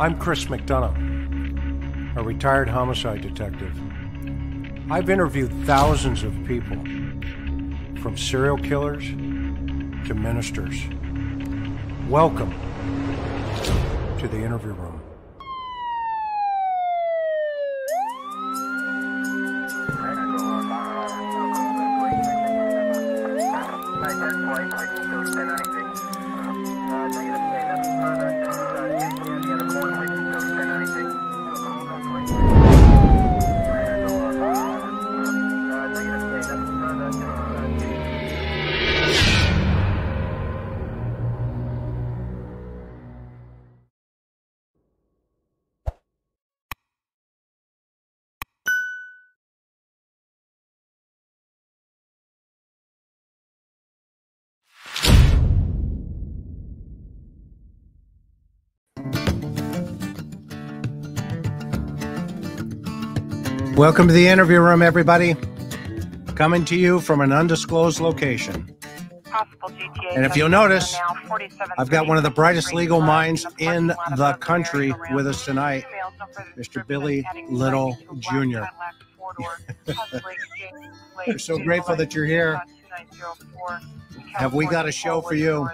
I'm Chris McDonough, a retired homicide detective. I've interviewed thousands of people, from serial killers to ministers. Welcome to The Interview Room. Welcome to The Interview Room, everybody. Coming to you from an undisclosed location. And if you'll notice, I've got one of the brightest legal minds in the country with us tonight, Mr. Billy Little Jr. We're so grateful that you're here. Have we got a show for you?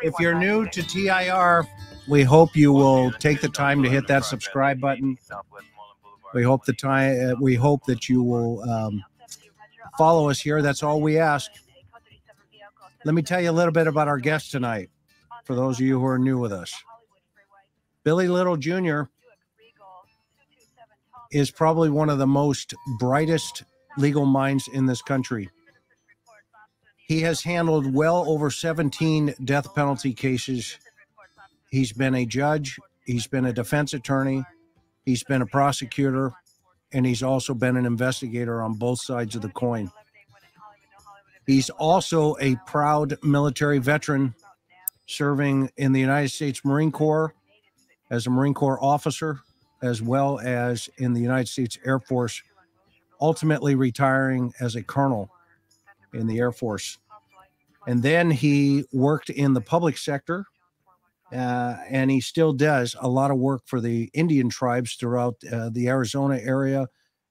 If you're new to TIR, we hope you will take the time to hit that subscribe button. We hope that you will follow us here. That's all we ask. Let me tell you a little bit about our guest tonight, for those of you who are new with us. Billy Little Jr. is probably one of the most brightest legal minds in this country. He has handled well over 17 death penalty cases. He's been a judge, he's been a defense attorney, he's been a prosecutor, and he's also been an investigator on both sides of the coin. He's also a proud military veteran, serving in the United States Marine Corps as a Marine Corps officer, as well as in the United States Air Force, ultimately retiring as a colonel in the Air Force. And then he worked in the public sector, and he still does a lot of work for the Indian tribes throughout the Arizona area.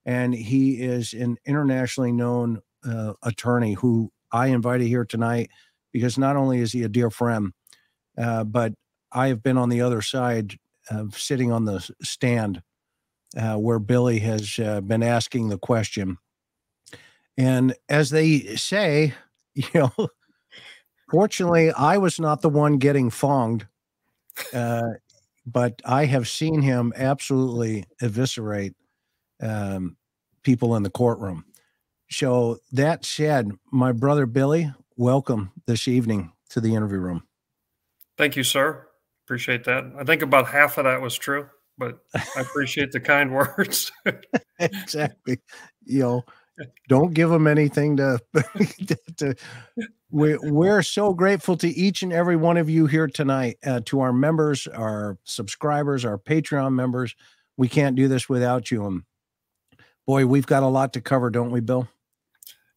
And he is an internationally known attorney who I invited here tonight because not only is he a dear friend, but I have been on the other side of sitting on the stand where Billy has been asking the question. And as they say, you know, fortunately, I was not the one getting fonged. But I have seen him absolutely eviscerate people in the courtroom. So that said, my brother Billy, welcome this evening to The Interview Room. Thank you, sir. Appreciate that. I think about half of that was true, but I appreciate the kind words. Exactly. You know, don't give them anything to, We're so grateful to each and every one of you here tonight, to our members, our subscribers, our Patreon members. We can't do this without you. And boy, we've got a lot to cover, don't we, Bill?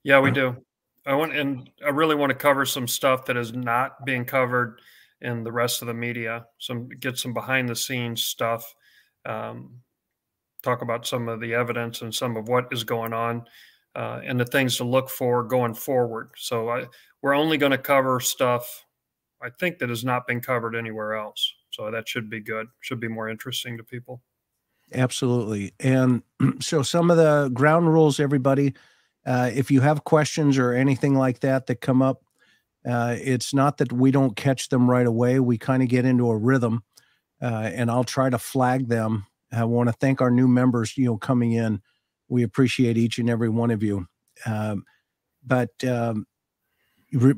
Yeah, we do. I really want to cover some stuff that is not being covered in the rest of the media. Get some behind the scenes stuff. Talk about some of the evidence and some of what is going on, and the things to look for going forward. So we're only going to cover stuff, I think, that has not been covered anywhere else. So that should be good. Should be more interesting to people. Absolutely. And so some of the ground rules, everybody, if you have questions or anything like that that come up, it's not that we don't catch them right away. We kind of get into a rhythm, and I'll try to flag them. I want to thank our new members, you know, coming in. We appreciate each and every one of you.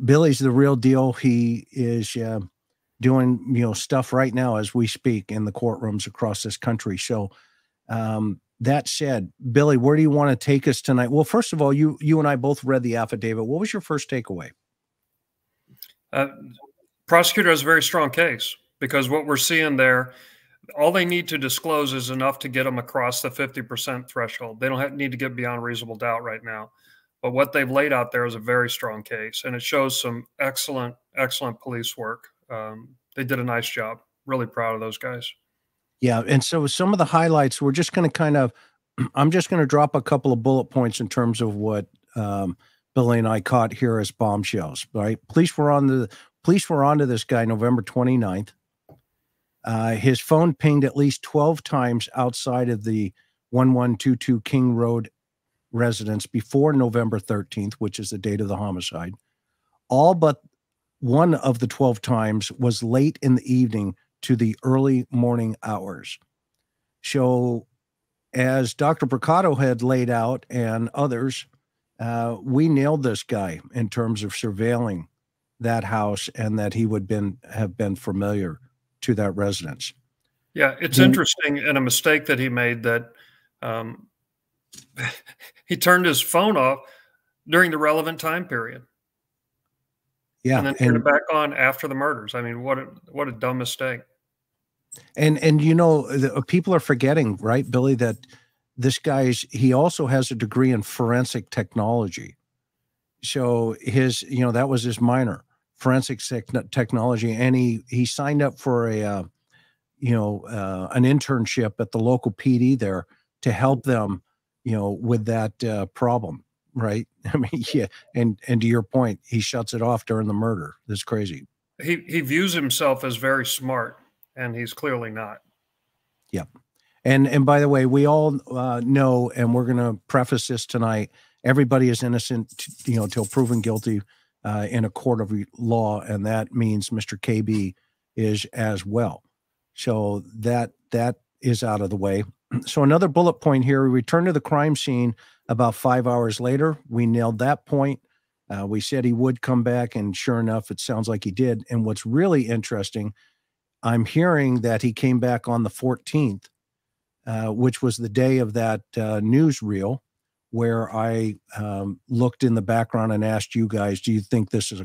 Billy's the real deal. He is doing, you know, stuff right now as we speak in the courtrooms across this country. So that said, Billy, where do you want to take us tonight? Well, first of all, you and I both read the affidavit. What was your first takeaway? Prosecutor has a very strong case, because what we're seeing there, all they need to disclose is enough to get them across the 50% threshold. They don't need to get beyond reasonable doubt right now. But what they've laid out there is a very strong case, and it shows some excellent, excellent police work. They did a nice job. really proud of those guys. Yeah. And so some of the highlights, we're just going to kind of, I'm just going to drop a couple of bullet points in terms of what Billy and I caught here as bombshells, right? Police were onto this guy November 29th. His phone pinged at least 12 times outside of the 1122 King Road residence before November 13th, which is the date of the homicide. All but one of the 12 times was late in the evening to the early morning hours. So as Dr. Bricotto had laid out and others, we nailed this guy in terms of surveilling that house and that he would have been familiar to that residence. Yeah, it's interesting, and a mistake that he made that he turned his phone off during the relevant time period. Yeah, and then turned it back on after the murders. I mean, what a dumb mistake. And you know, people are forgetting, right, Billy, that this guy's, he also has a degree in forensic technology. So his, you know, that was his minor, forensic technology. And he signed up for a, you know, an internship at the local PD there to help them, you know, with that problem. Right. I mean, yeah. And to your point, he shuts it off during the murder. That's crazy. He views himself as very smart, and he's clearly not. Yep. And by the way, we all know, and we're going to preface this tonight, everybody is innocent, you know, till proven guilty in a court of law, and that means Mr. KB is as well. So that is out of the way. So another bullet point here, we return to the crime scene about 5 hours later. We nailed that point. We said he would come back, and sure enough, it sounds like he did. And what's really interesting, I'm hearing that he came back on the 14th, which was the day of that newsreel where I looked in the background and asked you guys, do you think this is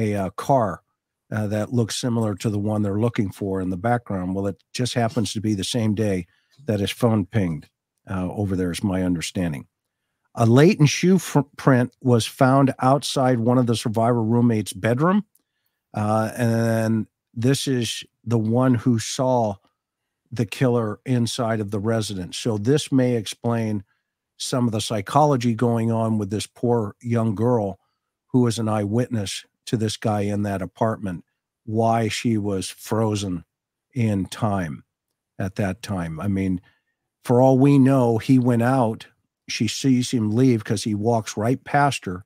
a car that looks similar to the one they're looking for in the background? Well, it just happens to be the same day that his phone pinged over there, is my understanding. A latent shoe print was found outside one of the survivor roommate's bedroom. And this is the one who saw the killer inside of the residence. So this may explain some of the psychology going on with this poor young girl who was an eyewitness to this guy in that apartment, why she was frozen in time at that time. I mean, for all we know, he went out, she sees him leave because he walks right past her,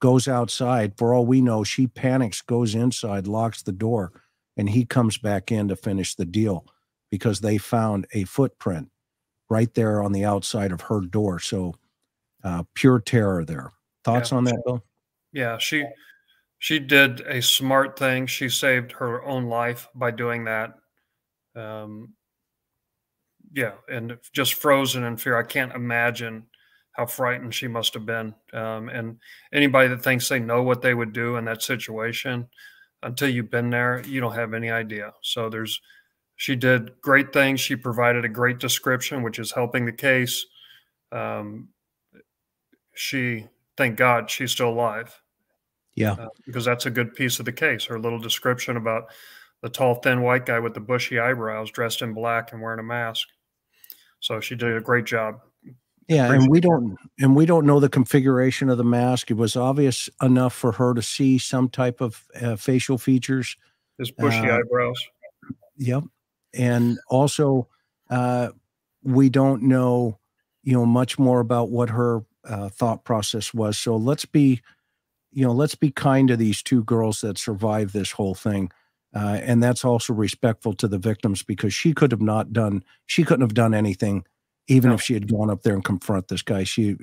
goes outside. For all we know, she panics, goes inside, locks the door, and he comes back in to finish the deal, because they found a footprint right there on the outside of her door. So pure terror there. Thoughts on that, Bill? Yeah, she did a smart thing. She saved her own life by doing that. Yeah, and just frozen in fear. I can't imagine how frightened she must have been. And anybody that thinks they know what they would do in that situation, until you've been there, you don't have any idea. So she did great things. She provided a great description, which is helping the case. Thank God, she's still alive. Yeah. Because that's a good piece of the case. Her little description about the tall, thin white guy with the bushy eyebrows dressed in black and wearing a mask. So she did a great job. Yeah. And we don't know the configuration of the mask. It was obvious enough for her to see some type of facial features. His bushy eyebrows. Yep. And also, we don't know, you know, much more about what her thought process was. So let's be kind to these two girls that survived this whole thing, and that's also respectful to the victims, because she couldn't have done anything, even if she had gone up there and confront this guy. She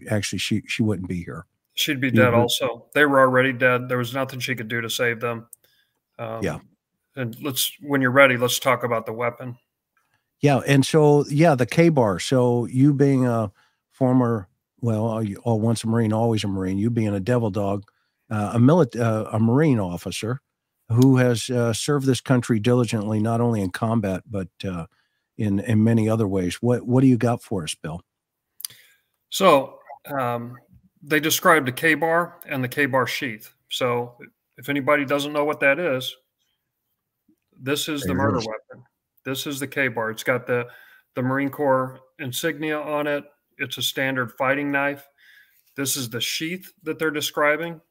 wouldn't be here. She'd be dead. Also, they were already dead. There was nothing she could do to save them. Yeah. And when you're ready, let's talk about the weapon. Yeah. And so, yeah, the K-bar. So you being a former, well, once a Marine, always a Marine, you being a devil dog, a Marine officer who has served this country diligently, not only in combat, but in many other ways. What do you got for us, Bill? So they described a K-bar and the K-bar sheath. So if anybody doesn't know what that is, This is the murder weapon. This is the K-bar. It's got the Marine Corps insignia on it. It's a standard fighting knife. This is the sheath that they're describing.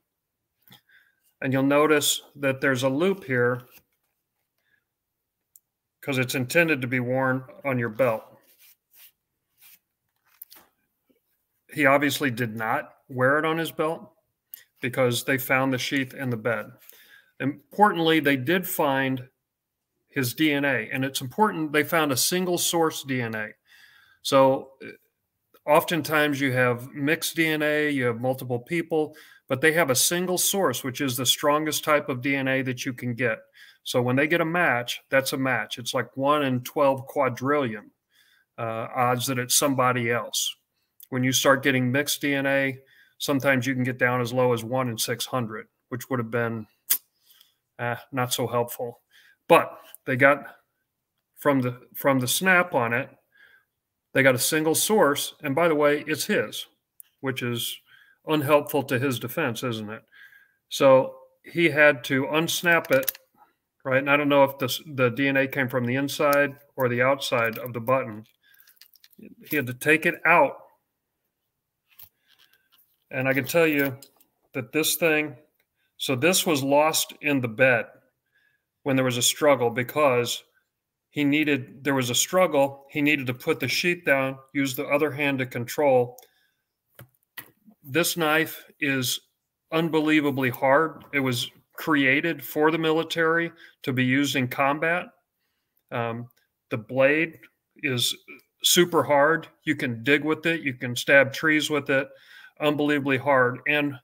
And you'll notice that there's a loop here because it's intended to be worn on your belt. He obviously did not wear it on his belt because they found the sheath in the bed. Importantly, they did find his DNA, and it's important they found a single source DNA. So oftentimes you have mixed DNA, you have multiple people, but they have a single source, which is the strongest type of DNA that you can get. So when they get a match, that's a match. It's like 1 in 12 quadrillion odds that it's somebody else. When you start getting mixed DNA, sometimes you can get down as low as 1 in 600, which would have been not so helpful. But they got from the snap on it, they got a single source. And by the way, it's his, which is unhelpful to his defense, isn't it? So he had to unsnap it, right? And I don't know if the DNA came from the inside or the outside of the button. He had to take it out. And I can tell you that this thing, so this was lost in the bed when there was a struggle because he needed to put the sheath down, use the other hand to control. This knife is unbelievably hard. It was created for the military to be used in combat. The blade is super hard. You can dig with it. You can stab trees with it. Unbelievably hard, and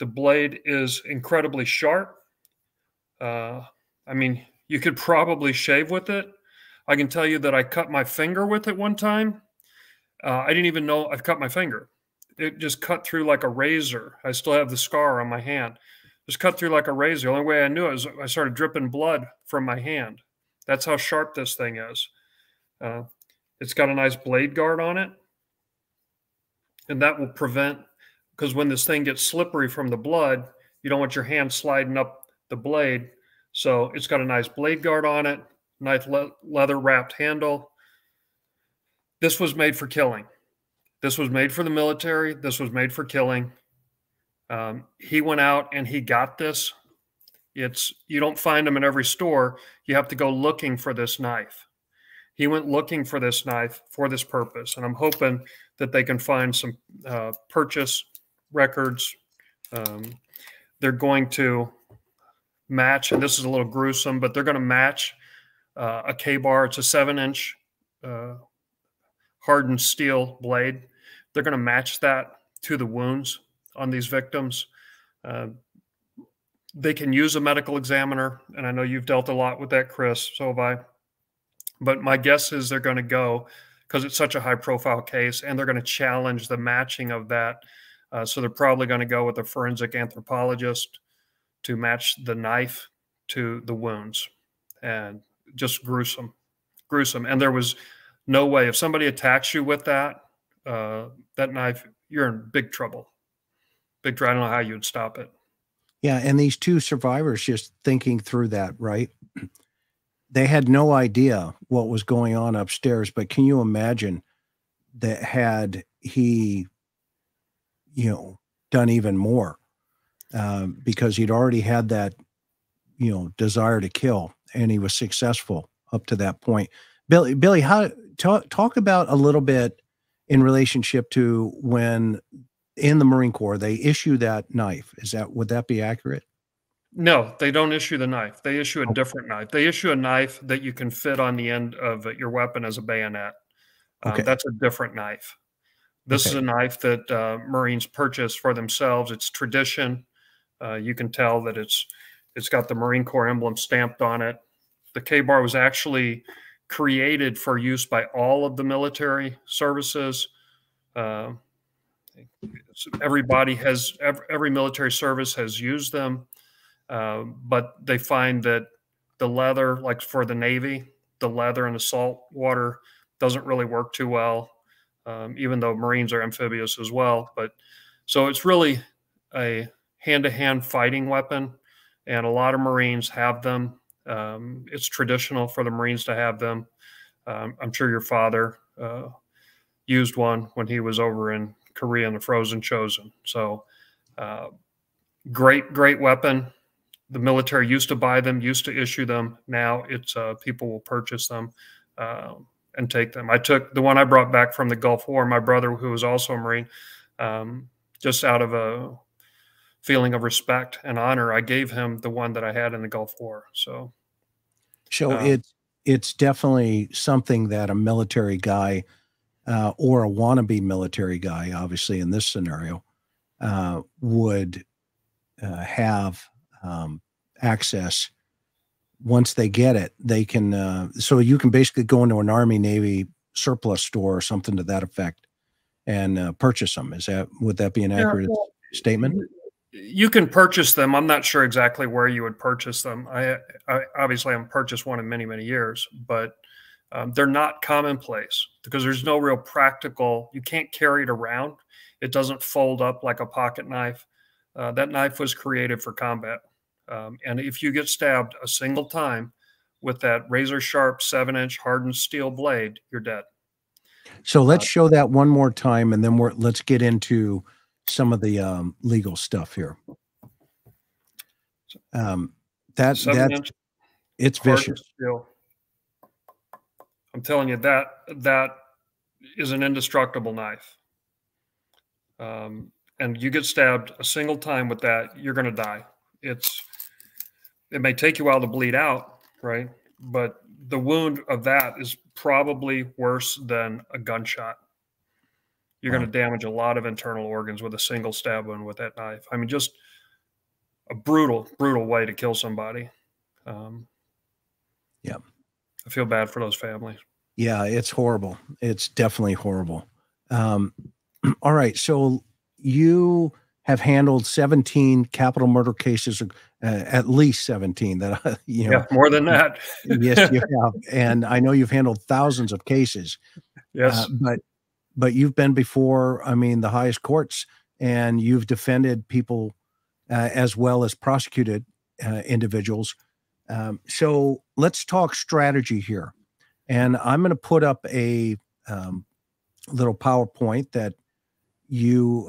the blade is incredibly sharp. I mean, you could probably shave with it. I can tell you that I cut my finger with it one time. I didn't even know I've cut my finger. It just cut through like a razor. I still have the scar on my hand. Just cut through like a razor. The only way I knew it was I started dripping blood from my hand. That's how sharp this thing is. It's got a nice blade guard on it. And that will prevent, because when this thing gets slippery from the blood, you don't want your hand sliding up the blade. So it's got a nice blade guard on it, nice leather-wrapped handle. This was made for killing. This was made for the military. This was made for killing. He went out and he got this. You don't find them in every store. You have to go looking for this knife. He went looking for this knife for this purpose, and I'm hoping that they can find some purchase records. They're going to match, and this is a little gruesome, but they're going to match a K-bar. It's a 7-inch hardened steel blade. They're going to match that to the wounds on these victims. They can use a medical examiner, and I know you've dealt a lot with that, Chris, so have I. But my guess is they're going to go, because it's such a high-profile case, and they're going to challenge the matching of that. So they're probably going to go with a forensic anthropologist to match the knife to the wounds. And just gruesome, gruesome. And there was no way. If somebody attacks you with that, that knife, you're in big trouble. Big trouble. I don't know how you would stop it. Yeah, and these two survivors, just thinking through that, right? They had no idea what was going on upstairs, but can you imagine that had he, you know, done even more because he'd already had that, you know, desire to kill, and he was successful up to that point. Billy, how talk about a little bit in relationship to when in the Marine Corps they issue that knife. Would that be accurate? No, they don't issue the knife. They issue a different knife. They issue a knife that you can fit on the end of your weapon as a bayonet. Okay. That's a different knife. This is a knife that Marines purchase for themselves. It's tradition. You can tell that it's got the Marine Corps emblem stamped on it. The K-bar was actually created for use by all of the military services. Every military service has used them. But they find that the leather, like for the Navy, the leather in the salt water doesn't really work too well, even though Marines are amphibious as well. But so it's really a hand-to-hand fighting weapon, and a lot of Marines have them. It's traditional for the Marines to have them. I'm sure your father used one when he was over in Korea in the Frozen Chosen. So great, great weapon. The military used to buy them, used to issue them. Now it's people will purchase them and take them. I took the one I brought back from the Gulf War, my brother, who was also a Marine, just out of a feeling of respect and honor, I gave him the one that I had in the Gulf War. So, it's definitely something that a military guy or a wannabe military guy, obviously in this scenario, would have access. Once they get it, they can, so you can basically go into an Army, Navy surplus store or something to that effect and purchase them. Is that, would that be an accurate statement? You can purchase them. I'm not sure exactly where you would purchase them. I obviously haven't purchased one in many, many years, but they're not commonplace because there's no real practical, you can't carry it around. It doesn't fold up like a pocket knife. That knife was created for combat. And if you get stabbed a single time with that razor sharp 7-inch hardened steel blade, you're dead. So let's show that one more time, and then let's get into some of the legal stuff here. It's vicious. I'm telling you that is an indestructible knife. And you get stabbed a single time with that, you're going to die. It may take you a while to bleed out, right? But the wound of that is probably worse than a gunshot. You're going to damage a lot of internal organs with a single stab wound with that knife. I mean, just a brutal, brutal way to kill somebody. Yeah. I feel bad for those families. Yeah, it's horrible. It's definitely horrible. All right. So you have handled 17 capital murder cases, at least 17. That you know, yeah, more than that. Yes, you have, and I know you've handled thousands of cases. Yes, but you've been before, I mean, the highest courts, and you've defended people as well as prosecuted individuals. So let's talk strategy here, and I'm going to put up a little PowerPoint that you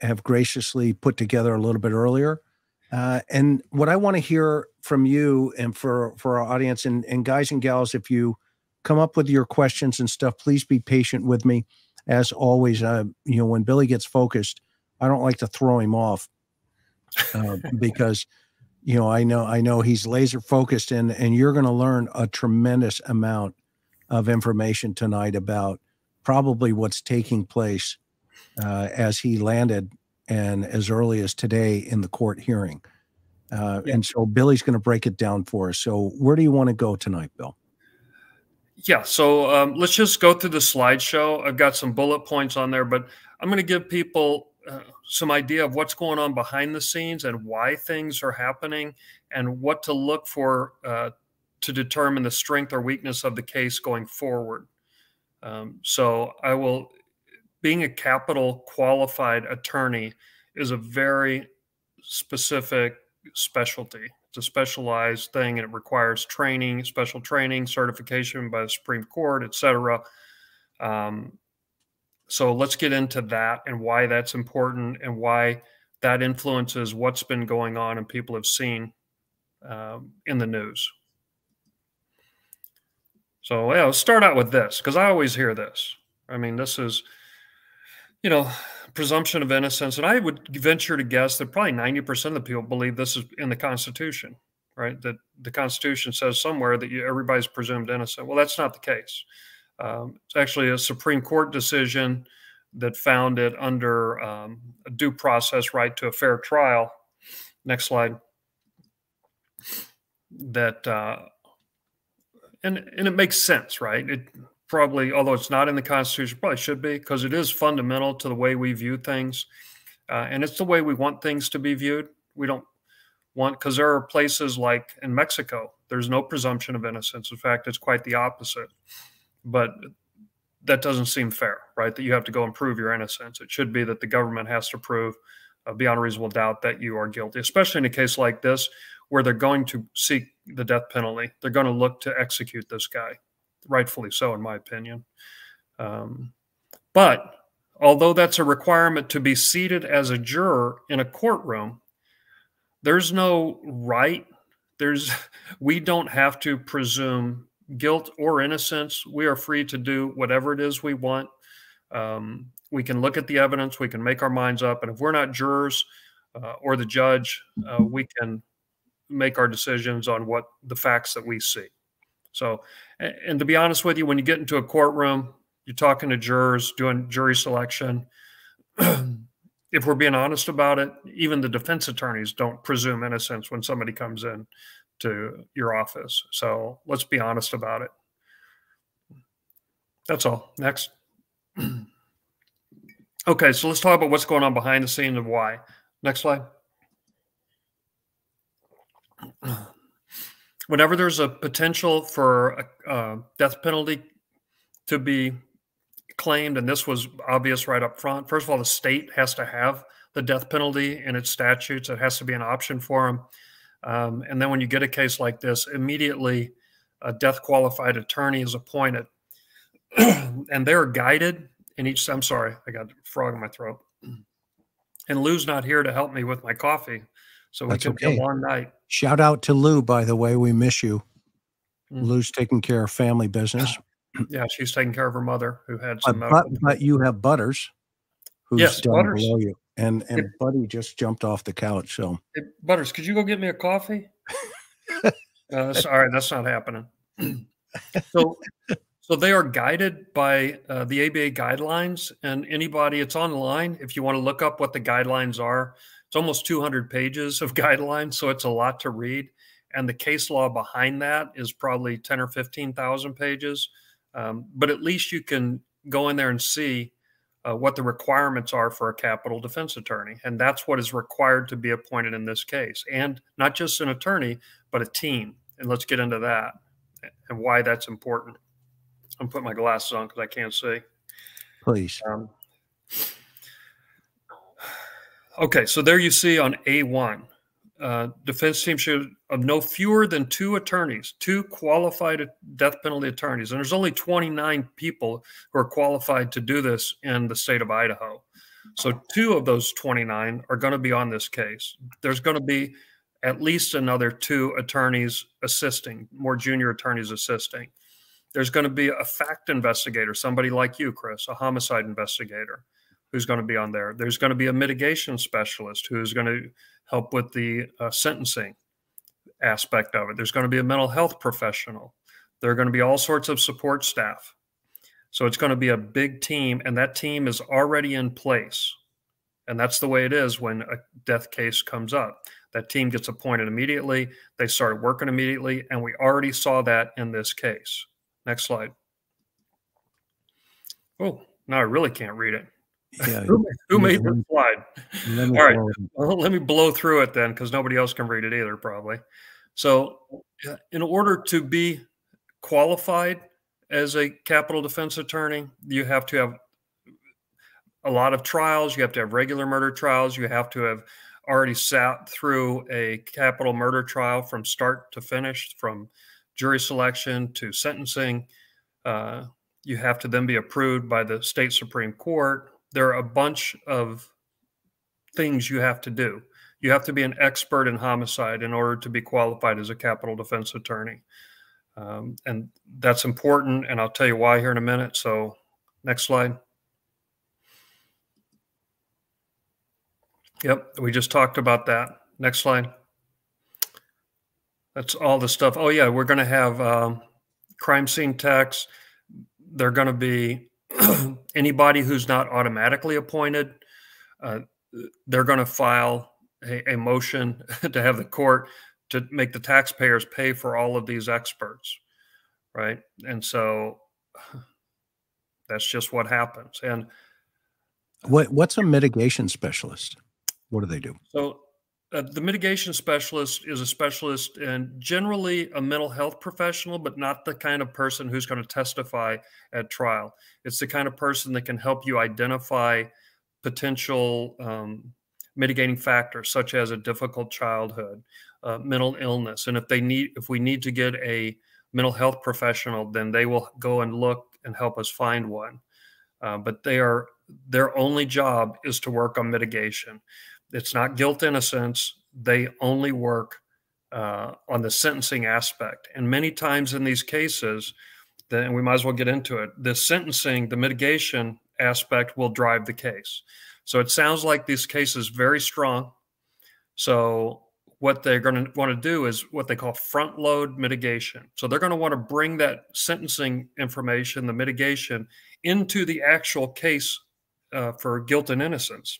have graciously put together a little bit earlier. And what I want to hear from you and for our audience, and guys and gals, if you come up with your questions and stuff, please be patient with me. As always, you know, when Billy gets focused, I don't like to throw him off because, you know, I know he's laser focused, and you're going to learn a tremendous amount of information tonight about probably what's taking place as he landed and as early as today in the court hearing. Yeah. And so Billy's going to break it down for us. So where do you want to go tonight, Bill? Yeah, so let's just go through the slideshow. I've got some bullet points on there, but I'm going to give people some idea of what's going on behind the scenes and why things are happening and what to look for to determine the strength or weakness of the case going forward. So I will... Being a capital qualified attorney is a very specific specialty. It's a specialized thing, and it requires training, special training, certification by the Supreme Court, et cetera. So let's get into that and why that's important and why that influences what's been going on and people have seen in the news. So yeah, let's start out with this, because I always hear this. I mean, this is... you know, presumption of innocence. And I would venture to guess that probably 90% of the people believe this is in the Constitution, right? That the Constitution says somewhere that everybody's presumed innocent. Well, that's not the case. It's actually a Supreme Court decision that found it under a due process right to a fair trial. Next slide. That, and it makes sense, right? It probably, although it's not in the Constitution, probably should be, because it is fundamental to the way we view things. And it's the way we want things to be viewed. We don't want, because there are places like in Mexico, there's no presumption of innocence. In fact, it's quite the opposite. But that doesn't seem fair, right? That you have to go and prove your innocence. It should be that the government has to prove beyond a reasonable doubt that you are guilty, especially in a case like this, where they're going to seek the death penalty. They're going to look to execute this guy, rightfully so, in my opinion. But although that's a requirement to be seated as a juror in a courtroom, there's no right. We don't have to presume guilt or innocence. We are free to do whatever it is we want. We can look at the evidence. We can make our minds up. And if we're not jurors or the judge, we can make our decisions on what the facts that we see. So, and to be honest with you, when you get into a courtroom, you're talking to jurors, doing jury selection. If we're being honest about it, even the defense attorneys don't presume innocence when somebody comes in to your office. So let's be honest about it. That's all. Next. Okay, so let's talk about what's going on behind the scenes and why. Next slide. Whenever there's a potential for a death penalty to be claimed, and this was obvious right up front, first of all, the state has to have the death penalty in its statutes. It has to be an option for them. And then when you get a case like this, immediately a death qualified attorney is appointed. And they're guided in each, I'm sorry, I got a frog in my throat. And Lou's not here to help me with my coffee. So we could be a long night. Shout out to Lou, by the way. We miss you. Mm-hmm. Lou's taking care of family business. Yeah, she's taking care of her mother who had some but you have Butters, who's down below you. And it, Buddy just jumped off the couch. So it, Butters, could you go get me a coffee? All right, that's not happening. So they are guided by the ABA guidelines, and anybody, it's online. If you want to look up what the guidelines are, it's almost 200 pages of guidelines, so it's a lot to read. And the case law behind that is probably 10 or 15,000 pages. But at least you can go in there and see what the requirements are for a capital defense attorney. And that's what is required to be appointed in this case. And not just an attorney, but a team. And let's get into that and why that's important. I'm putting my glasses on because I can't see. Please. Okay, so there you see on A1, defense team should have no fewer than 2 attorneys, 2 qualified death penalty attorneys. And there's only 29 people who are qualified to do this in the state of Idaho. So 2 of those 29 are going to be on this case. There's going to be at least another 2 attorneys assisting, more junior attorneys assisting. There's going to be a fact investigator, somebody like you, Chris, a homicide investigator who's going to be on there. There's going to be a mitigation specialist who's going to help with the sentencing aspect of it. There's going to be a mental health professional. There are going to be all sorts of support staff. So it's going to be a big team, and that team is already in place. And that's the way it is when a death case comes up. That team gets appointed immediately. They start working immediately, and we already saw that in this case. Next slide. Oh, now I really can't read it. Yeah, who made this slide? All right, well, let me blow through it then because nobody else can read it either probably. So in order to be qualified as a capital defense attorney, you have to have a lot of trials. You have to have regular murder trials. You have to have already sat through a capital murder trial from start to finish, from jury selection to sentencing. You have to then be approved by the state Supreme Court. There are a bunch of things you have to do. You have to be an expert in homicide in order to be qualified as a capital defense attorney. And that's important, and I'll tell you why here in a minute. So next slide. Yep, we just talked about that. Next slide. That's all the stuff. Oh, yeah, we're going to have crime scene techs. They're going to be anybody who's not automatically appointed. They're going to file a motion to have the court to make the taxpayers pay for all of these experts, right? And so that's just what happens. And what's a mitigation specialist? What do they do? So the mitigation specialist is a specialist and generally a mental health professional, but not the kind of person who's going to testify at trial. It's the kind of person that can help you identify potential mitigating factors, such as a difficult childhood, mental illness. And if we need to get a mental health professional, then they will go and look and help us find one. But their only job is to work on mitigation. It's not guilt innocence. They only work on the sentencing aspect. And many times in these cases, then we might as well get into it, the sentencing, the mitigation aspect will drive the case. So it sounds like these cases very strong. So what they're going to want to do is what they call front load mitigation. So they're going to want to bring that sentencing information, the mitigation, into the actual case for guilt and innocence.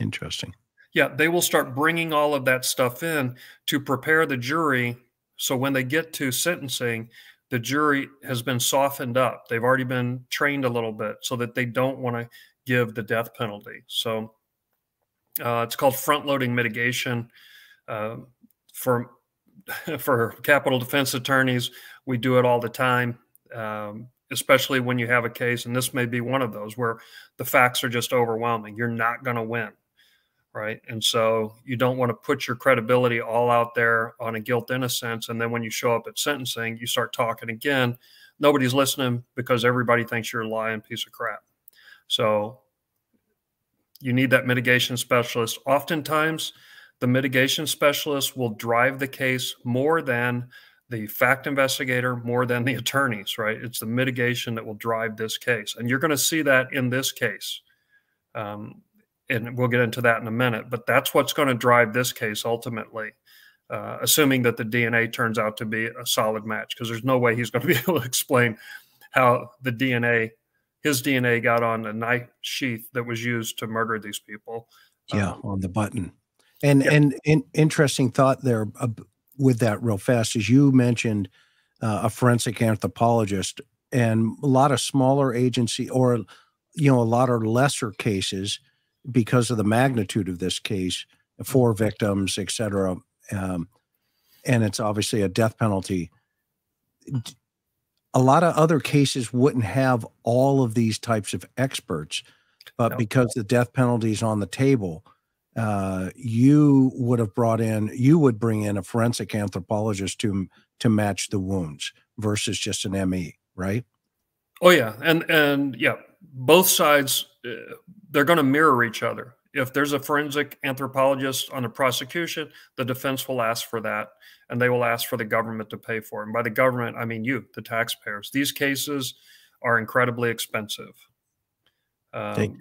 Interesting. Yeah, they will start bringing all of that stuff in to prepare the jury. So when they get to sentencing, the jury has been softened up. They've already been trained a little bit so that they don't want to give the death penalty. So it's called front loading mitigation. For capital defense attorneys, we do it all the time, especially when you have a case, and this may be one of those where the facts are just overwhelming. You're not going to win, right? And so you don't want to put your credibility all out there on a guilt innocence, and then when you show up at sentencing, you start talking again. Nobody's listening because everybody thinks you're a lying piece of crap. So you need that mitigation specialist. Oftentimes, the mitigation specialist will drive the case more than the fact investigator, more than the attorneys, right? It's the mitigation that will drive this case. And you're going to see that in this case. And we'll get into that in a minute. But that's what's going to drive this case ultimately, assuming that the DNA turns out to be a solid match, because there's no way he's going to be able to explain how the DNA, his DNA got on the knife sheath that was used to murder these people. Yeah, on the button. And, yeah. and interesting thought there with that real fast is you mentioned a forensic anthropologist, and a lot of smaller agency or, you know, a lot of lesser cases because of the magnitude of this case, 4 victims, et cetera. And it's obviously a death penalty. A lot of other cases wouldn't have all of these types of experts, but no. Because the death penalty is on the table, you would bring in a forensic anthropologist to match the wounds versus just an ME, right? Oh yeah. And yeah, both sides, they're going to mirror each other. If there's a forensic anthropologist on the prosecution, the defense will ask for that, and they will ask for the government to pay for it. And by the government, I mean you, the taxpayers. These cases are incredibly expensive. And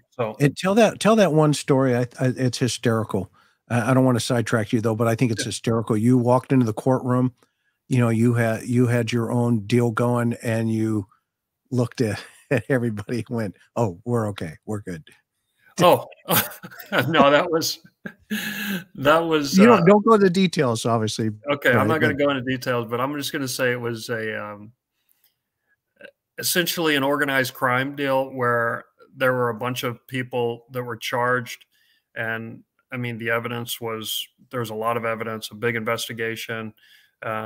tell that one story. It's hysterical. I don't want to sidetrack you though, but I think it's hysterical. You walked into the courtroom, you know, you had your own deal going, and you looked at everybody and went, "Oh, we're okay. We're good." Oh, no, that was, you don't go into details, obviously. Okay. I'm not going to go into details, but I'm just going to say it was essentially an organized crime deal where there were a bunch of people that were charged. And I mean, the evidence was, there was a lot of evidence, a big investigation.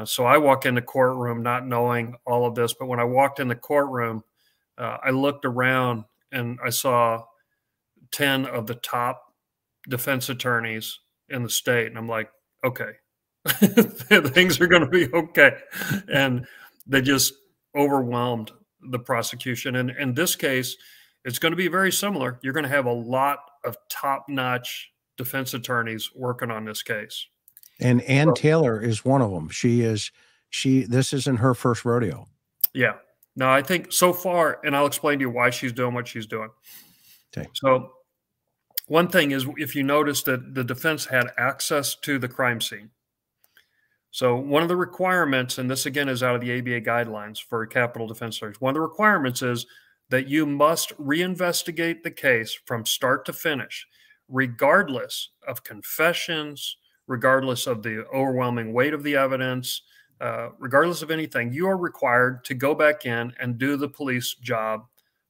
So I walk in the courtroom, not knowing all of this, but when I walked in the courtroom, I looked around and I saw 10 of the top defense attorneys in the state. And I'm like, okay, things are going to be okay. And they just overwhelmed the prosecution. And in this case, it's going to be very similar. You're going to have a lot of top-notch defense attorneys working on this case. And Ann Taylor is one of them. This isn't her first rodeo. Yeah. No, I think so far, and I'll explain to you why she's doing what she's doing. Okay. So one thing is, if you notice that the defense had access to the crime scene. So one of the requirements, and this again is out of the ABA guidelines for capital defense attorneys, one of the requirements is that you must reinvestigate the case from start to finish, regardless of confessions, regardless of the overwhelming weight of the evidence, regardless of anything. You are required to go back in and do the police job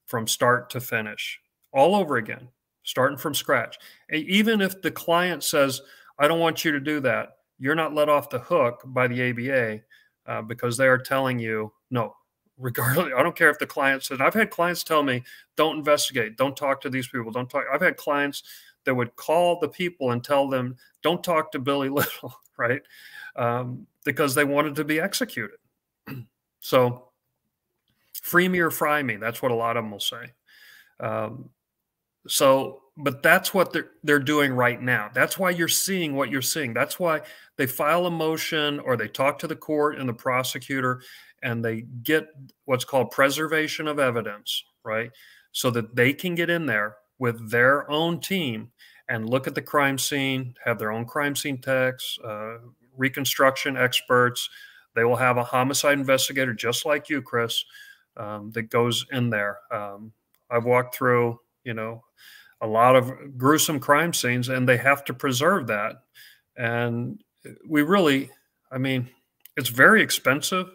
from start to finish, all over again, starting from scratch. And even if the client says, I don't want you to do that, you're not let off the hook by the ABA because they are telling you, no. Regardless, I don't care if the client says, I've had clients tell me, don't investigate, don't talk to these people, don't talk. I've had clients that would call the people and tell them, don't talk to Billy Little, right? Because they wanted to be executed. So free me or fry me. That's what a lot of them will say. But that's what they're doing right now. That's why you're seeing what you're seeing. That's why they file a motion or they talk to the court and the prosecutor and they get what's called preservation of evidence, right? So that they can get in there with their own team and look at the crime scene, have their own crime scene techs, reconstruction experts. They will have a homicide investigator just like you, Chris, that goes in there. I've walked through, you know, a lot of gruesome crime scenes, and they have to preserve that. And we really, I mean, it's very expensive.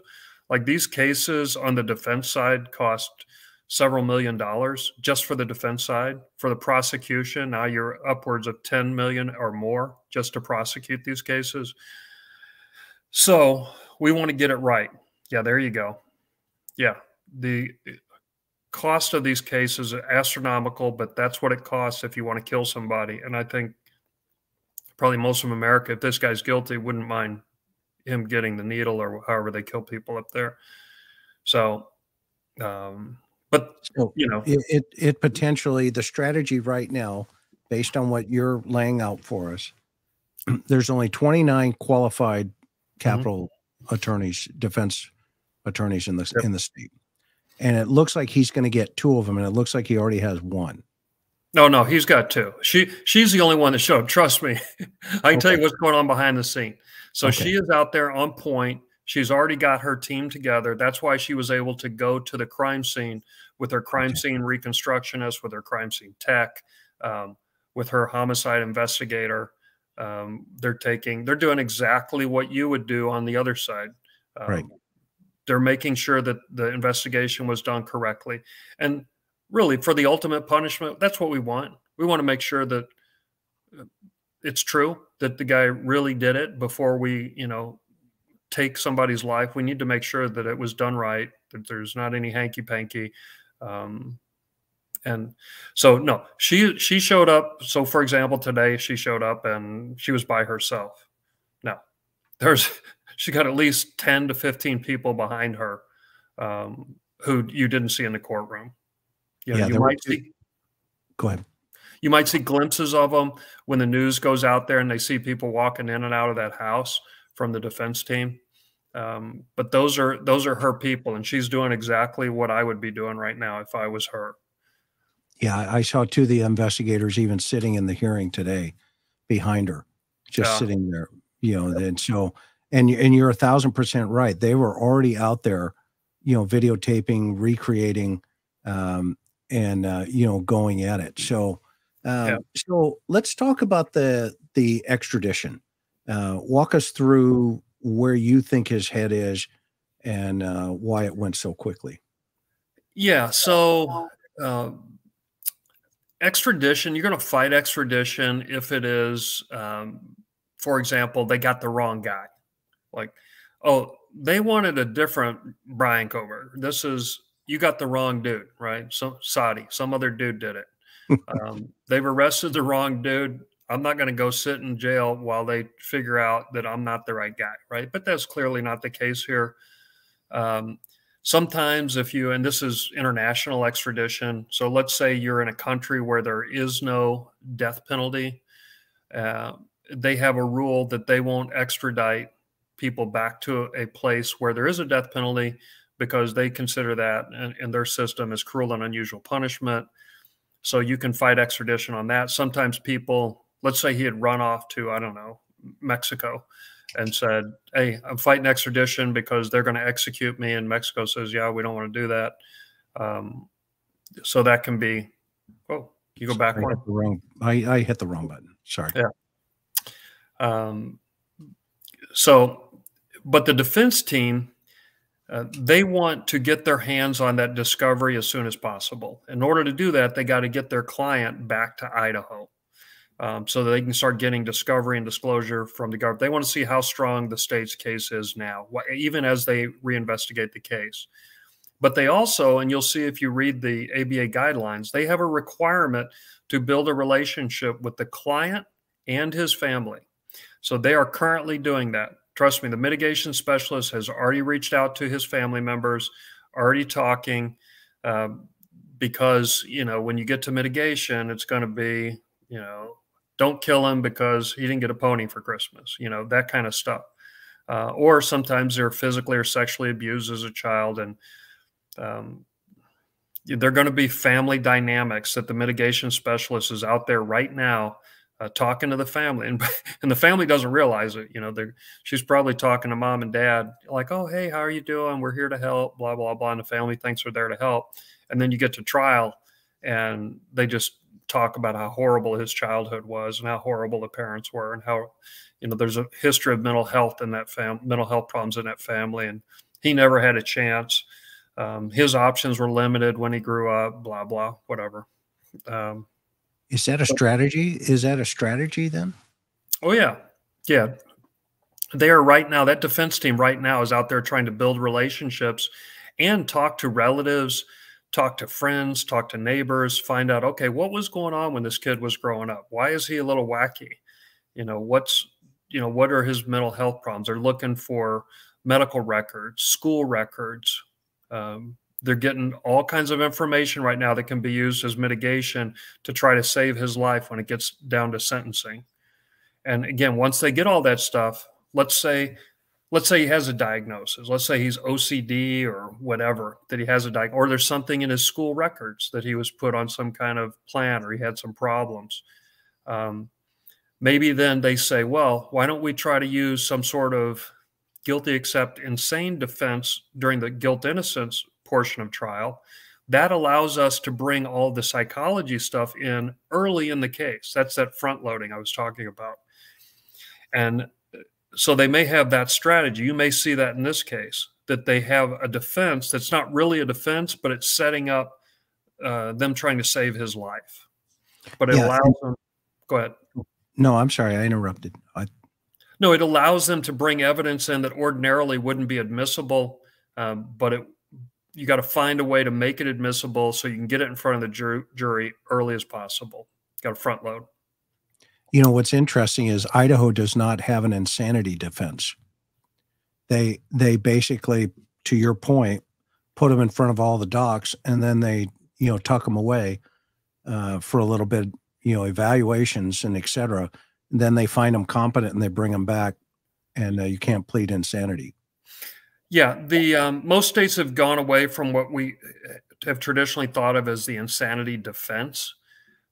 Like these cases on the defense side cost several $1 million just for the defense side. For the prosecution, now you're upwards of 10 million or more just to prosecute these cases. So we want to get it right. Yeah, there you go. Yeah, the cost of these cases is astronomical, but that's what it costs if you want to kill somebody. And I think probably most of America, if this guy's guilty, wouldn't mind him getting the needle or however they kill people up there. So, but you know, it potentially, the strategy right now, based on what you're laying out for us, there's only 29 qualified capital attorneys, defense attorneys in the in the state. And it looks like he's going to get two of them, and it looks like he already has one. No, no, he's got two. She's the only one that showed. Trust me. I can tell you what's going on behind the scene. So she is out there on point. She's already got her team together. That's why she was able to go to the crime scene with her crime scene reconstructionist, with her crime scene tech, with her homicide investigator. They're doing exactly what you would do on the other side. Right. They're making sure that the investigation was done correctly. And really, for the ultimate punishment, that's what we want. We want to make sure that it's true, that the guy really did it before we, you know, take somebody's life. We need to make sure that it was done right, that there's not any hanky-panky. And so, no, she showed up. So, for example, today she showed up and she was by herself. Now, there's... She got at least 10 to 15 people behind her who you didn't see in the courtroom. You know, yeah, you might see, go ahead. You might see glimpses of them when the news goes out there and they see people walking in and out of that house from the defense team. But those are her people, and she's doing exactly what I would be doing right now if I was her. Yeah, I saw two of the investigators even sitting in the hearing today behind her, just sitting there, you know, and so... And you're 1,000% right. They were already out there, you know, videotaping, recreating, you know, going at it. So, so let's talk about the extradition. Walk us through where you think his head is and why it went so quickly. Yeah. So extradition, you're going to fight extradition if it is, for example, they got the wrong guy. Like, oh, they wanted a different Brian Kober. This is, you got the wrong dude, right? So Saudi, some other dude did it. They've arrested the wrong dude. I'm not going to go sit in jail while they figure out that I'm not the right guy, right? But that's clearly not the case here. Sometimes if you, and this is international extradition. So let's say you're in a country where there is no death penalty. They have a rule that they won't extradite people back to a place where there is a death penalty because they consider that in their system as cruel and unusual punishment. So you can fight extradition on that. Sometimes people, let's say he had run off to, I don't know, Mexico and said, hey, I'm fighting extradition because they're going to execute me. And Mexico says, yeah, we don't want to do that. So that can be, oh, you go back one. I hit the wrong button. Sorry. Yeah. So, but the defense team, they want to get their hands on that discovery as soon as possible. In order to do that, they got to get their client back to Idaho so that they can start getting discovery and disclosure from the government. They want to see how strong the state's case is now, even as they reinvestigate the case. But they also, and you'll see if you read the ABA guidelines, they have a requirement to build a relationship with the client and his family. So they are currently doing that. Trust me, the mitigation specialist has already reached out to his family members, already talking, because, you know, when you get to mitigation, it's going to be, you know, don't kill him because he didn't get a pony for Christmas, you know, that kind of stuff. Or sometimes they're physically or sexually abused as a child, and they're going to be family dynamics that the mitigation specialist is out there right now talking to the family, and the family doesn't realize it. You know, she's probably talking to mom and dad like, oh, hey, how are you doing? We're here to help, blah, blah, blah. And the family thinks they're there to help. And then you get to trial and they just talk about how horrible his childhood was and how horrible the parents were and how, you know, there's a history of mental health in that family, mental health problems in that family. And he never had a chance. His options were limited when he grew up, blah, blah, whatever. Is that a strategy? Is that a strategy then? Oh, yeah. Yeah. They are right now, that defense team right now is out there trying to build relationships and talk to relatives, talk to friends, talk to neighbors, find out, okay, what was going on when this kid was growing up? Why is he a little wacky? You know, what's, you know, what are his mental health problems? They're looking for medical records, school records. They're getting all kinds of information right now that can be used as mitigation to try to save his life when it gets down to sentencing. And again, once they get all that stuff, let's say he has a diagnosis. Let's say he's OCD or whatever, that he has a diagnosis, or there's something in his school records that he was put on some kind of plan or he had some problems. Maybe then they say, well, why don't we try to use some sort of guilty except insane defense during the guilt innocence portion of trial. That allows us to bring all the psychology stuff in early in the case. That's that front loading I was talking about. And so they may have that strategy. You may see that in this case, that they have a defense that's not really a defense, but it's setting up them trying to save his life. But it allows them. Go ahead. No, I'm sorry. I interrupted. No, it allows them to bring evidence in that ordinarily wouldn't be admissible, but you got to find a way to make it admissible so you can get it in front of the jury early as possible. Got to front load. You know, what's interesting is Idaho does not have an insanity defense. They basically, to your point, put them in front of all the docs and then they, you know, tuck them away for a little bit, you know, evaluations and et cetera. And then they find them competent and they bring them back, and you can't plead insanity. Yeah, the most states have gone away from what we have traditionally thought of as the insanity defense.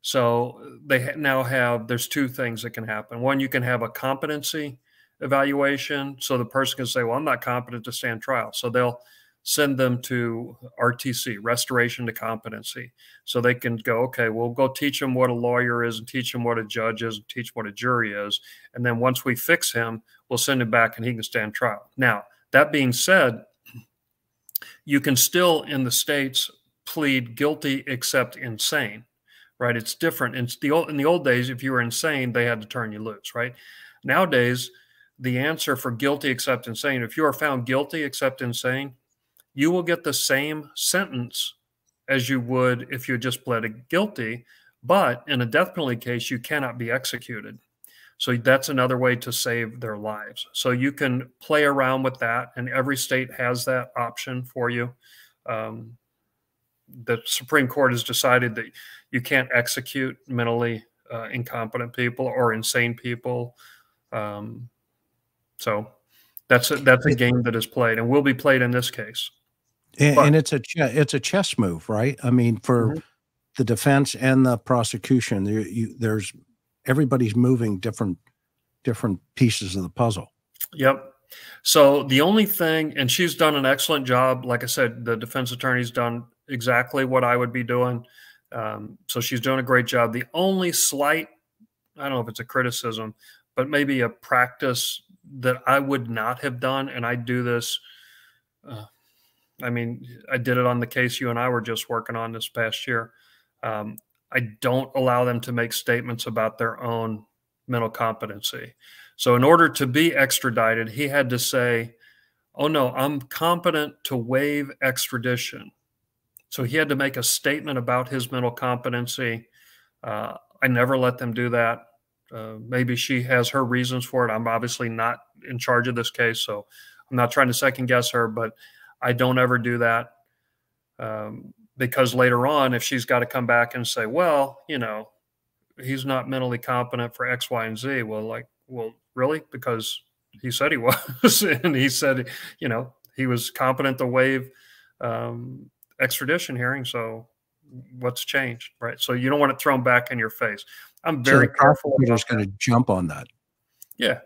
So they now have, there's two things that can happen. One, you can have a competency evaluation. So the person can say, well, I'm not competent to stand trial. So they'll send them to RTC, restoration to competency. So they can go, okay, we'll go teach him what a lawyer is and teach him what a judge is and teach what a jury is. And then once we fix him, we'll send him back and he can stand trial. Now, that being said, you can still in the states plead guilty except insane, right? It's different. In the old days, if you were insane, they had to turn you loose, right? Nowadays, the answer for guilty except insane, if you are found guilty except insane, you will get the same sentence as you would if you had just pled guilty, but in a death penalty case, you cannot be executed. So that's another way to save their lives. So you can play around with that, and every state has that option for you. The Supreme Court has decided that you can't execute mentally incompetent people or insane people. So that's a game that is played and will be played in this case. And it's a chess move, right? I mean, for the defense and the prosecution, there's everybody's moving different pieces of the puzzle. Yep. So the only thing, and she's done an excellent job. Like I said, the defense attorney's done exactly what I would be doing. So she's doing a great job. The only slight, I don't know if it's a criticism, but maybe a practice that I would not have done. And I do this. I mean, I did it on the case you and I were just working on this past year. I don't allow them to make statements about their own mental competency. So in order to be extradited, he had to say, oh no, I'm competent to waive extradition. So he had to make a statement about his mental competency. I never let them do that. Maybe she has her reasons for it. I'm obviously not in charge of this case, so I'm not trying to second guess her, but I don't ever do that. Because later on, if she's got to come back and say, well, you know, he's not mentally competent for X, Y, and Z. Well, like, well, really? Because he said he was, and he said, you know, he was competent to waive extradition hearing. So what's changed, right? So you don't want it thrown back in your face. I'm very careful. You're just going to jump on that. Yeah.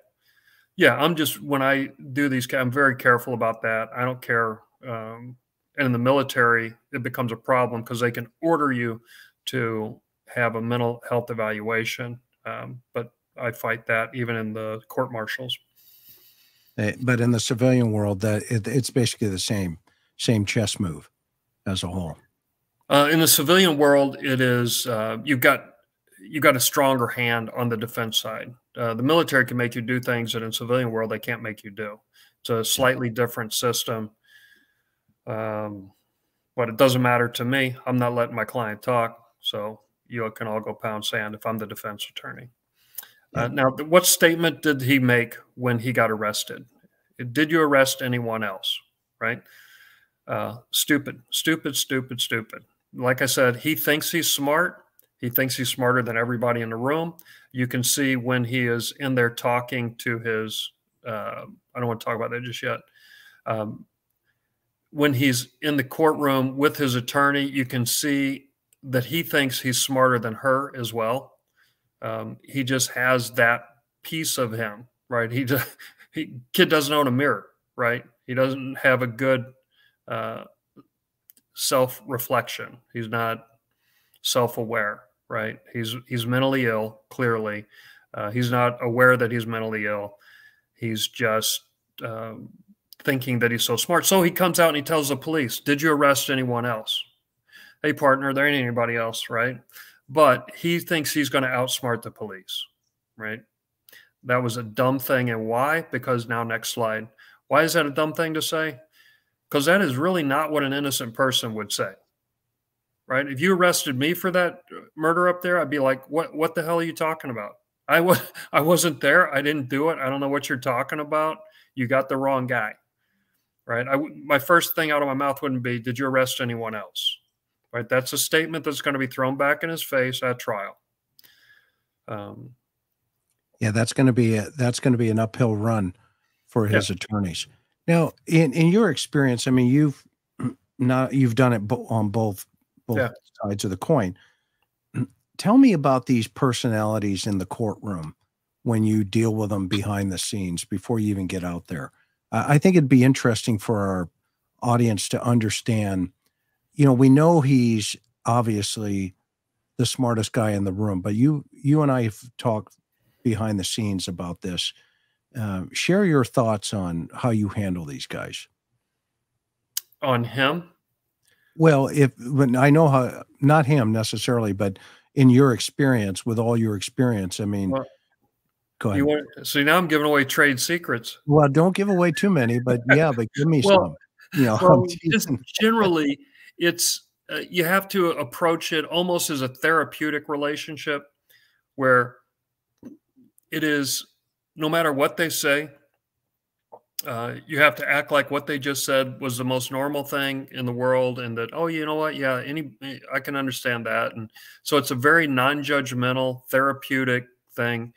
Yeah. I'm just, when I do these, I'm very careful about that. I don't care. And in the military, it becomes a problem because they can order you to have a mental health evaluation. But I fight that even in the court martials. But in the civilian world, that it's basically the same chess move as a whole. In the civilian world, it is you've got a stronger hand on the defense side. The military can make you do things that in civilian world they can't make you do. It's a slightly different system. But it doesn't matter to me. I'm not letting my client talk. So you can all go pound sand if I'm the defense attorney. Now, what statement did he make when he got arrested? Did you arrest anyone else? Right? Stupid, stupid, stupid, stupid. Like I said, he thinks he's smart. He thinks he's smarter than everybody in the room. You can see when he is in there talking to his, I don't want to talk about that just yet. When he's in the courtroom with his attorney, you can see that he thinks he's smarter than her as well. He just has that piece of him, right? Kid doesn't own a mirror, right? He doesn't have a good self-reflection. He's not self-aware, right? He's mentally ill, clearly. He's not aware that he's mentally ill. He's just thinking that he's so smart. So he comes out and he tells the police, did you arrest anyone else? Hey, partner, there ain't anybody else, right? But he thinks he's going to outsmart the police, right? That was a dumb thing. And why? Because now, next slide. Why is that a dumb thing to say? Because that is really not what an innocent person would say, right? If you arrested me for that murder up there, I'd be like, what the hell are you talking about? I wasn't there. I didn't do it. I don't know what you're talking about. You got the wrong guy. Right. My first thing out of my mouth wouldn't be, did you arrest anyone else? Right. That's a statement that's going to be thrown back in his face at trial. Yeah, that's going to be an uphill run for his attorneys. Now, in your experience, I mean, you've done it on both sides of the coin. Tell me about these personalities in the courtroom when you deal with them behind the scenes before you even get out there. I think it'd be interesting for our audience to understand, you know, we know he's obviously the smartest guy in the room, but you and I have talked behind the scenes about this. Share your thoughts on how you handle these guys. On him? Well, when I know how, not him necessarily, but in your experience, with all your experience, I mean... Well, go ahead. So now I'm giving away trade secrets. Well, don't give away too many, but yeah, but give me some. You know, well, generally, it's you have to approach it almost as a therapeutic relationship, where it is no matter what they say, you have to act like what they just said was the most normal thing in the world, and that, oh, you know what, yeah, I can understand that, and so it's a very non-judgmental, therapeutic thing.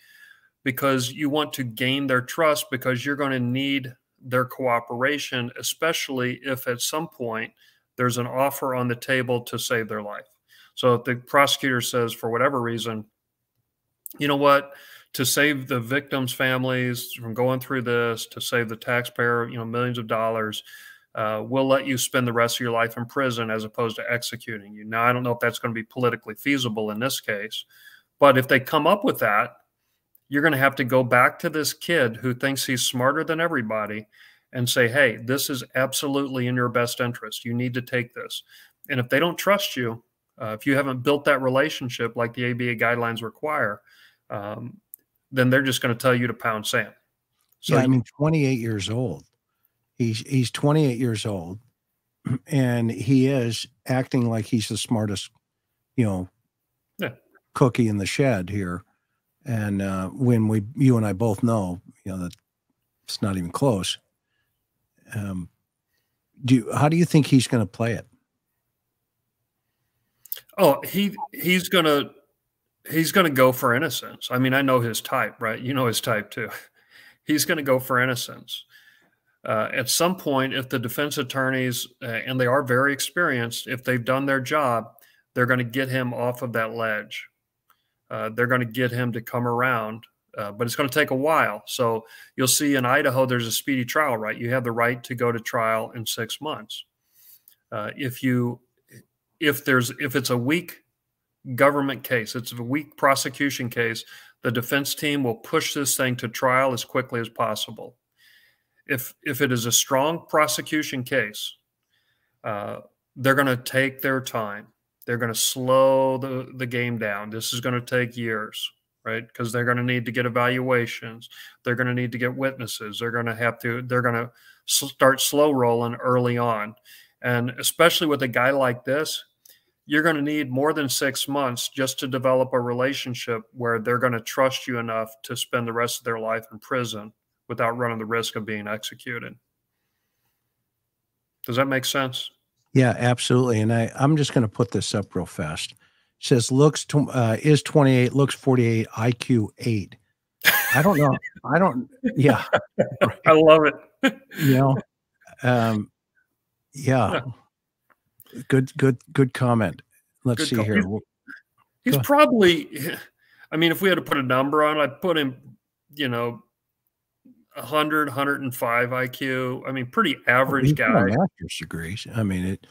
Because you want to gain their trust, because you're going to need their cooperation, especially if at some point there's an offer on the table to save their life. So if the prosecutor says, for whatever reason, you know what, to save the victims' families from going through this, to save the taxpayer, you know, millions of dollars, we'll let you spend the rest of your life in prison as opposed to executing you. Now, I don't know if that's going to be politically feasible in this case, but if they come up with that, you're going to have to go back to this kid who thinks he's smarter than everybody and say, hey, this is absolutely in your best interest. You need to take this. And if they don't trust you, if you haven't built that relationship like the ABA guidelines require, then they're just going to tell you to pound sand. So yeah, I mean, 28 years old. He's 28 years old, and he is acting like he's the smartest, you know, cookie in the shed here. And when you and I both know, you know, that it's not even close. How do you think he's going to play it? Oh, he's going to go for innocence. I mean, I know his type, right? You know his type too. He's going to go for innocence. At some point, if the defense attorneys, and they are very experienced, if they've done their job, they're going to get him off of that ledge. They're going to get him to come around, but it's going to take a while. So you'll see in Idaho, there's a speedy trial, right? You have the right to go to trial in 6 months. If it's a weak government case, it's a weak prosecution case, the defense team will push this thing to trial as quickly as possible. If it is a strong prosecution case, they're going to take their time. They're going to slow the game down. This is going to take years, right? Because they're going to need to get evaluations. They're going to need to get witnesses. They're going to start slow rolling early on. And especially with a guy like this, you're going to need more than 6 months just to develop a relationship where they're going to trust you enough to spend the rest of their life in prison without running the risk of being executed. Does that make sense? Yeah, absolutely. And I'm just going to put this up real fast. It says, is 28, looks 48, IQ 8. I don't know. Yeah. Right. I love it. You know, yeah. Good comment. Let's see here. He's probably, I mean, if we had to put a number on, I'd put him, you know, 100, 105 IQ. I mean, pretty average guy. Master's degrees. I mean, it.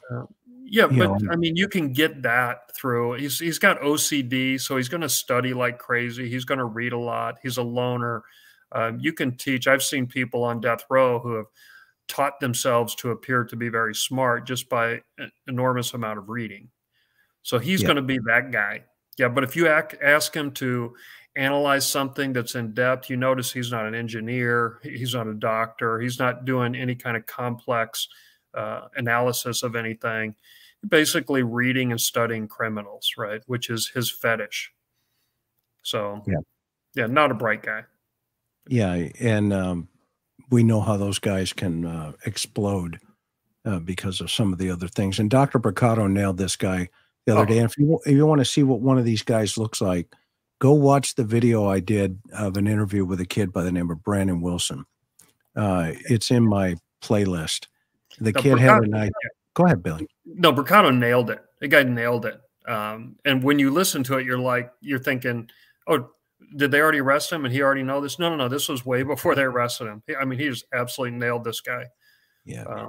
Yeah, but know. I mean, you can get that through. He's got OCD, so he's going to study like crazy. He's going to read a lot. He's a loner. You can teach. I've seen people on death row who have taught themselves to appear to be very smart just by an enormous amount of reading. So he's going to be that guy. Yeah, but if you ask him to analyze something that's in depth, you notice he's not an engineer, he's not a doctor, he's not doing any kind of complex analysis of anything. Basically reading and studying criminals, right? Which is his fetish. So yeah, not a bright guy. Yeah, and we know how those guys can explode because of some of the other things. And Dr. Bricotto nailed this guy the other day. And if you want to see what one of these guys looks like, go watch the video I did of an interview with a kid by the name of Brandon Wilson. It's in my playlist. Go ahead, Billy. No, Bricotto nailed it. The guy nailed it. And when you listen to it, you're thinking, oh, did they already arrest him? And he already know this? No. This was way before they arrested him. I mean, he just absolutely nailed this guy. Yeah.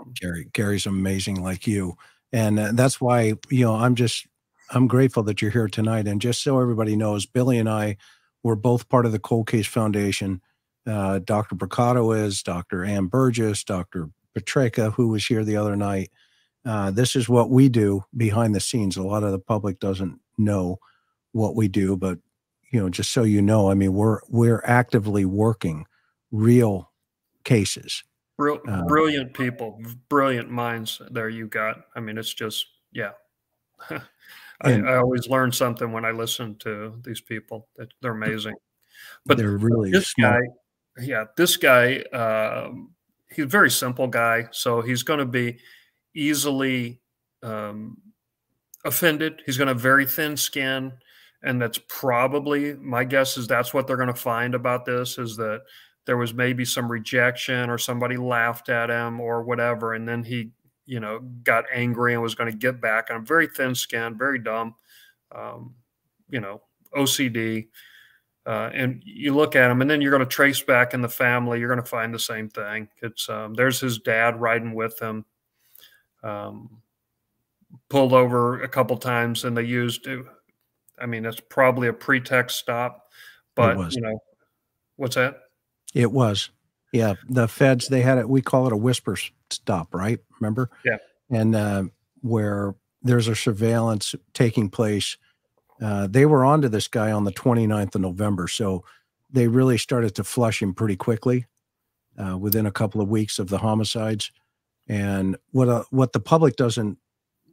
Gary's amazing like you. And that's why, you know, I'm grateful that you're here tonight. And just so everybody knows, Billy and I were both part of the Cold Case Foundation. Dr. Bricotto is, Dr. Ann Burgess, Dr. Petherick, who was here the other night. This is what we do behind the scenes. A lot of the public doesn't know what we do, but you know, just so you know, I mean, we're actively working real cases. Brilliant people, brilliant minds there you got. I mean, it's just, yeah. I always learn something when I listen to these people. They're amazing. But they're really this guy, he's a very simple guy. So he's going to be easily offended. He's going to have very thin skin. And that's probably, my guess is that's what they're going to find about this, is that there was maybe some rejection or somebody laughed at him or whatever. And then he, you know, got angry and was going to get back. And I'm very thin skinned, very dumb, you know, OCD. And you look at him and then you're going to trace back in the family. You're going to find the same thing. It's there's his dad riding with him. Pulled over a couple times and they used it. I mean, that's probably a pretext stop, but you know, what's that? It was, yeah. The feds, they had it. We call it a whisper stop, right? Remember? Yeah. And where there's a surveillance taking place, they were onto this guy on the 29th of November, so they really started to flush him pretty quickly. within a couple of weeks of the homicides. And what the public doesn't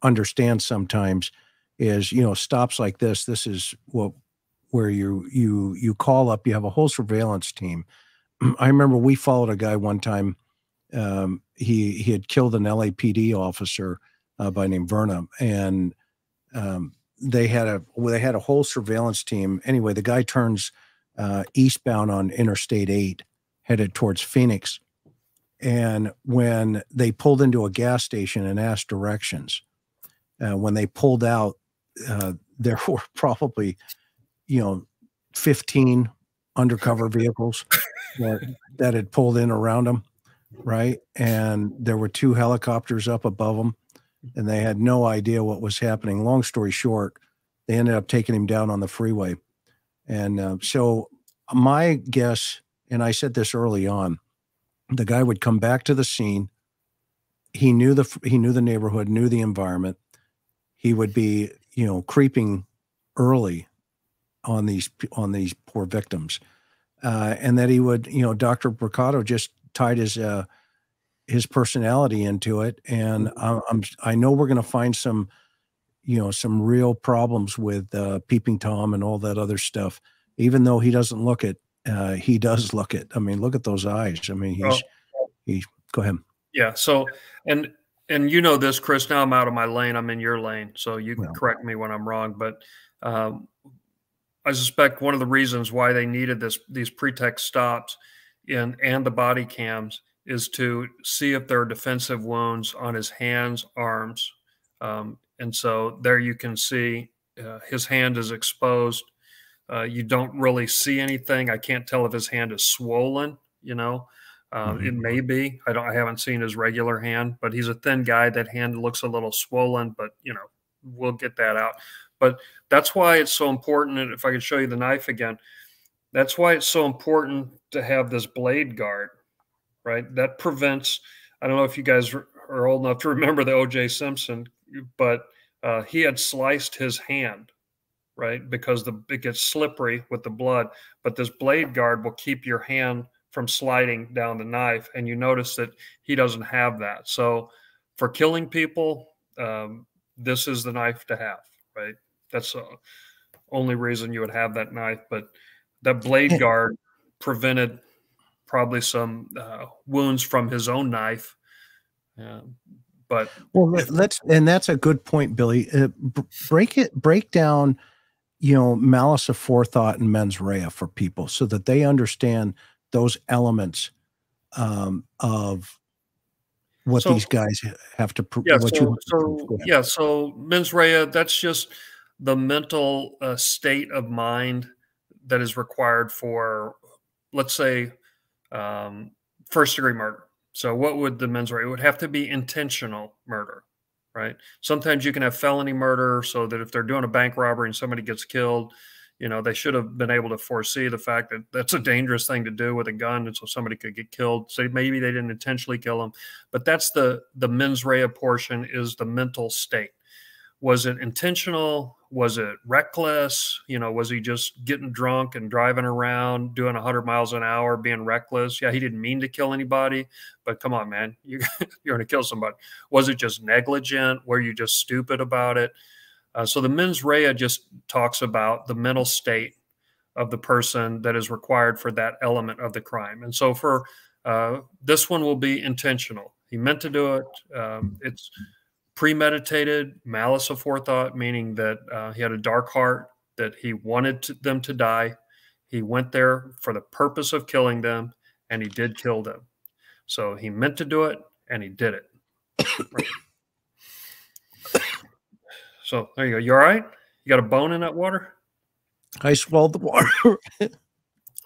understand sometimes is, you know, stops like this. This is what where you call up. You have a whole surveillance team. I remember we followed a guy one time. He had killed an LAPD officer by name Verna, and they had a whole surveillance team. Anyway, the guy turns eastbound on Interstate 8, headed towards Phoenix. And when they pulled into a gas station and asked directions, when they pulled out, there were probably, you know, 15 undercover vehicles that had pulled in around them, right? And there were 2 helicopters up above them, and they had no idea what was happening. Long story short, they ended up taking him down on the freeway. And so my guess, and I said this early on, the guy would come back to the scene. He knew the neighborhood, knew the environment. He would be, you know, creeping early on these poor victims, and that he would, you know, Dr. Bricotto just tied his personality into it. And I know we're going to find some, you know, some real problems with Peeping Tom and all that other stuff, even though he doesn't look it. He does look it. I mean, look at those eyes. I mean, he go ahead. Yeah. So, and you know this, Chris, now I'm out of my lane. I'm in your lane. So you can correct me when I'm wrong, but, I suspect one of the reasons why they needed these pretext stops and the body cams is to see if there are defensive wounds on his hands, arms. And so there you can see, his hand is exposed. You don't really see anything. I can't tell if his hand is swollen, you know, it may be, I haven't seen his regular hand, but he's a thin guy. That hand looks a little swollen, but you know, we'll get that out. But that's why it's so important. And if I could show you the knife again, that's why it's so important to have this blade guard, right? That prevents, I don't know if you guys are old enough to remember the O.J. Simpson, but he had sliced his hand, right? Because it gets slippery with the blood, but this blade guard will keep your hand from sliding down the knife. And you notice that he doesn't have that. So for killing people, this is the knife to have, right? That's the only reason you would have that knife, but that blade guard prevented probably some wounds from his own knife. But well, and that's a good point, Billy. Break down, you know, malice aforethought and mens rea for people so that they understand those elements of what these guys have to prove. Yeah, so mens rea, that's just the mental state of mind that is required for, let's say, first-degree murder. So what would the mens rea? It would have to be intentional murder, right? Sometimes you can have felony murder, so that if they're doing a bank robbery and somebody gets killed, you know, they should have been able to foresee the fact that that's a dangerous thing to do with a gun, and so somebody could get killed. So maybe they didn't intentionally kill them, but that's the mens rea portion, is the mental state. Was it intentional? Was it reckless? You know, was he just getting drunk and driving around, doing 100 miles an hour, being reckless? Yeah, he didn't mean to kill anybody, but come on, man, you're going to kill somebody. Was it just negligent? Were you just stupid about it? So the mens rea just talks about the mental state of the person that is required for that element of the crime. And so for this one will be intentional. He meant to do it. It's premeditated, malice aforethought, meaning that he had a dark heart, that he wanted them to die. He went there for the purpose of killing them, and he did kill them. So he meant to do it, and he did it. Right. So there you go. You all right? You got a bone in that water? I swallowed the water. All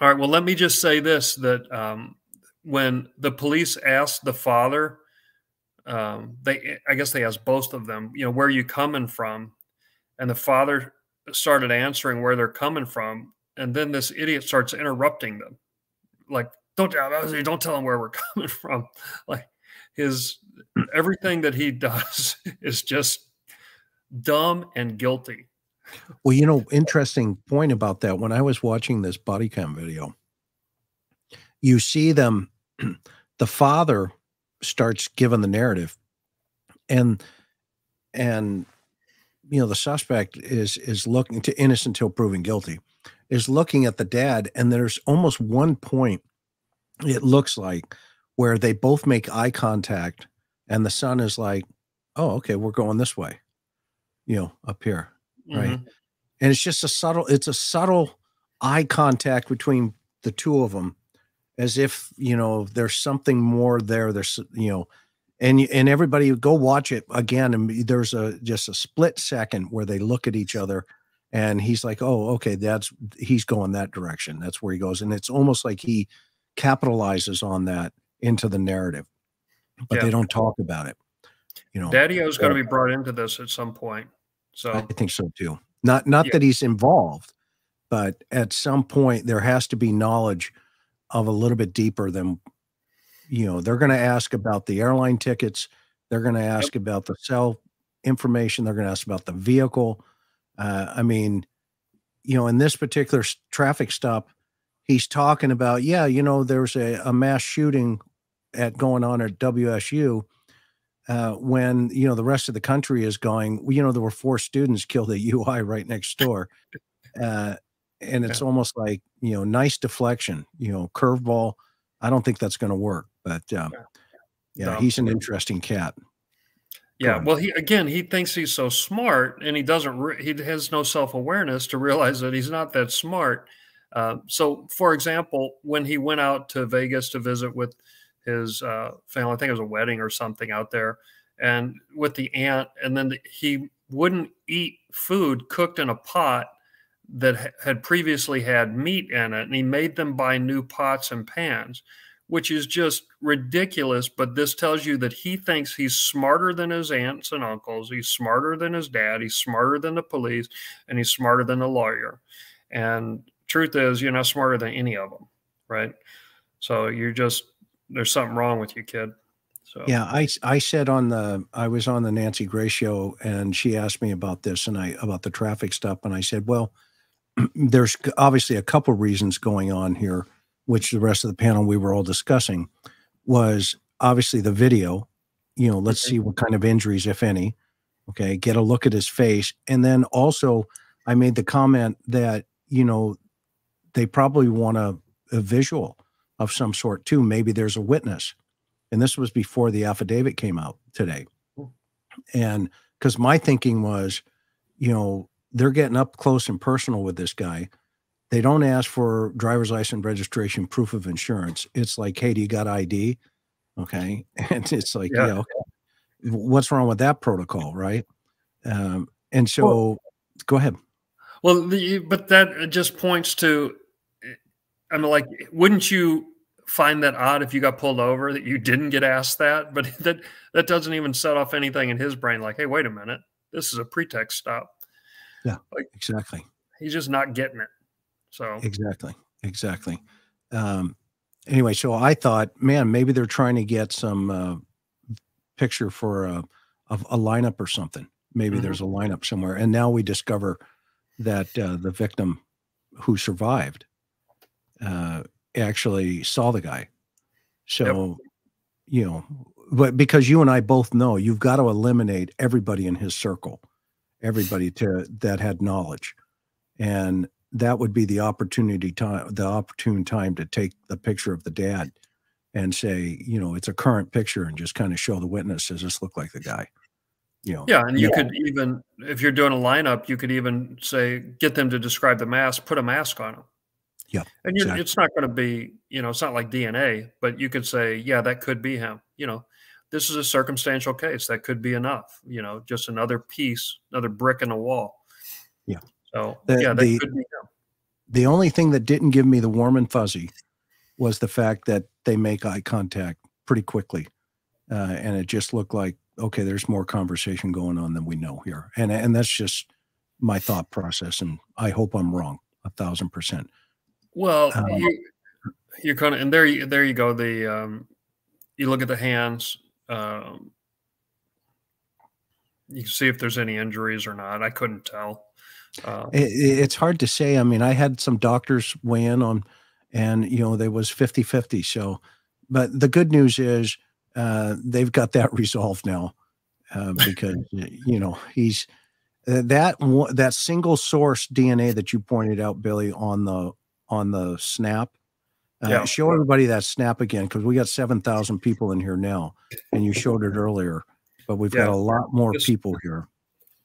right. Well, let me just say this, that when the police asked the father, I guess they asked both of them, you know, where are you coming from? And the father started answering where they're coming from. And then this idiot starts interrupting them. Like, don't tell them where we're coming from. Like everything that he does is just dumb and guilty. Well, you know, interesting point about that. When I was watching this body cam video, you see them the father starts giving the narrative, and you know, the suspect is looking to innocent until proven guilty, is looking at the dad, and there's almost one point, it looks like, where they both make eye contact, and the son is like, oh, okay, we're going this way, you know, up here, right? Mm-hmm. And it's just a subtle, it's a subtle eye contact between the two of them, as if, you know, there's something more there. There's, you know, and everybody go watch it again. And there's a, just a split second where they look at each other and he's like, oh, okay, that's, he's going that direction. That's where he goes. And it's almost like he capitalizes on that into the narrative, but yeah, they don't talk about it. You know, Daddy-O's going to be brought into this at some point. So I think so too. Not yeah, that he's involved, but at some point there has to be knowledge of a little bit deeper than, you know, they're going to ask about the airline tickets. They're going to ask yep, about the cell information. They're going to ask about the vehicle. I mean, you know, in this particular traffic stop, he's talking about, yeah, you know, there's a mass shooting going on at WSU. When, you know, the rest of the country is going, you know, there were 4 students killed at UI right next door. And it's yeah, almost like, you know, nice deflection, you know, curveball. I don't think that's going to work, but yeah, he's an interesting cat. Yeah. Well, he, again, he thinks he's so smart, and he doesn't, he has no self-awareness to realize that he's not that smart. So for example, when he went out to Vegas to visit with his family, I think it was a wedding or something out there, and with the aunt, and then he wouldn't eat food cooked in a pot that had previously had meat in it, and he made them buy new pots and pans, which is just ridiculous. But this tells you that he thinks he's smarter than his aunts and uncles, he's smarter than his dad, he's smarter than the police, and he's smarter than the lawyer. And truth is, you're not smarter than any of them, right? So you're just, there's something wrong with you, kid. So yeah, I said I was on the Nancy Gray show, and she asked me about this, and about the traffic stop. And I said, well, there's obviously a couple reasons going on here, which the rest of the panel, we were all discussing, was obviously the video, you know, let's see what kind of injuries, if any, okay, get a look at his face. And then also I made the comment that, you know, they probably want a visual of some sort too. Maybe there's a witness. And this was before the affidavit came out today. And because my thinking was, you know, they're getting up close and personal with this guy. They don't ask for driver's license, registration, proof of insurance. It's like, hey, do you got ID? Okay. And it's like, yeah, okay, what's wrong with that protocol, right? And so, well, go ahead. Well, but that just points to, I mean, like, wouldn't you find that odd if you got pulled over that you didn't get asked that? But that doesn't even set off anything in his brain. Like, hey, wait a minute, this is a pretext stop. Yeah, like, exactly. He's just not getting it. So exactly. Anyway, so I thought, man, maybe they're trying to get some picture for a lineup or something. Maybe mm-hmm, there's a lineup somewhere. And now we discover that the victim who survived actually saw the guy. So, yep, you know, but because you and I both know, you've got to eliminate everybody in his circle, everybody that had knowledge. And that would be the opportune time to take the picture of the dad and say, you know, it's a current picture, and just kind of show the witness, does this look like the guy? You know, yeah. And you could even, if you're doing a lineup, you could even say, get them to describe the mask, put a mask on him. Yeah. And you're, exactly, it's not going to be, you know, it's not like DNA, but you could say, yeah, that could be him. You know, this is a circumstantial case. That could be enough, you know, just another piece, another brick in a wall. Yeah. So yeah, that could be him. The only thing that didn't give me the warm and fuzzy was the fact that they make eye contact pretty quickly. And it just looked like, okay, there's more conversation going on than we know here. And that's just my thought process. And I hope I'm wrong 1,000%. Well, you're kind of, and there you go. The you look at the hands, you can see if there's any injuries or not. I couldn't tell. It's hard to say. I mean, I had some doctors weigh in on, and you know, there was 50-50. So But the good news is they've got that resolved now because, you know, he's that single source DNA that you pointed out, Billy, on the snap. Yeah. Show everybody that snap again, because we got 7,000 people in here now, and you showed it earlier, but we've got a lot more people here.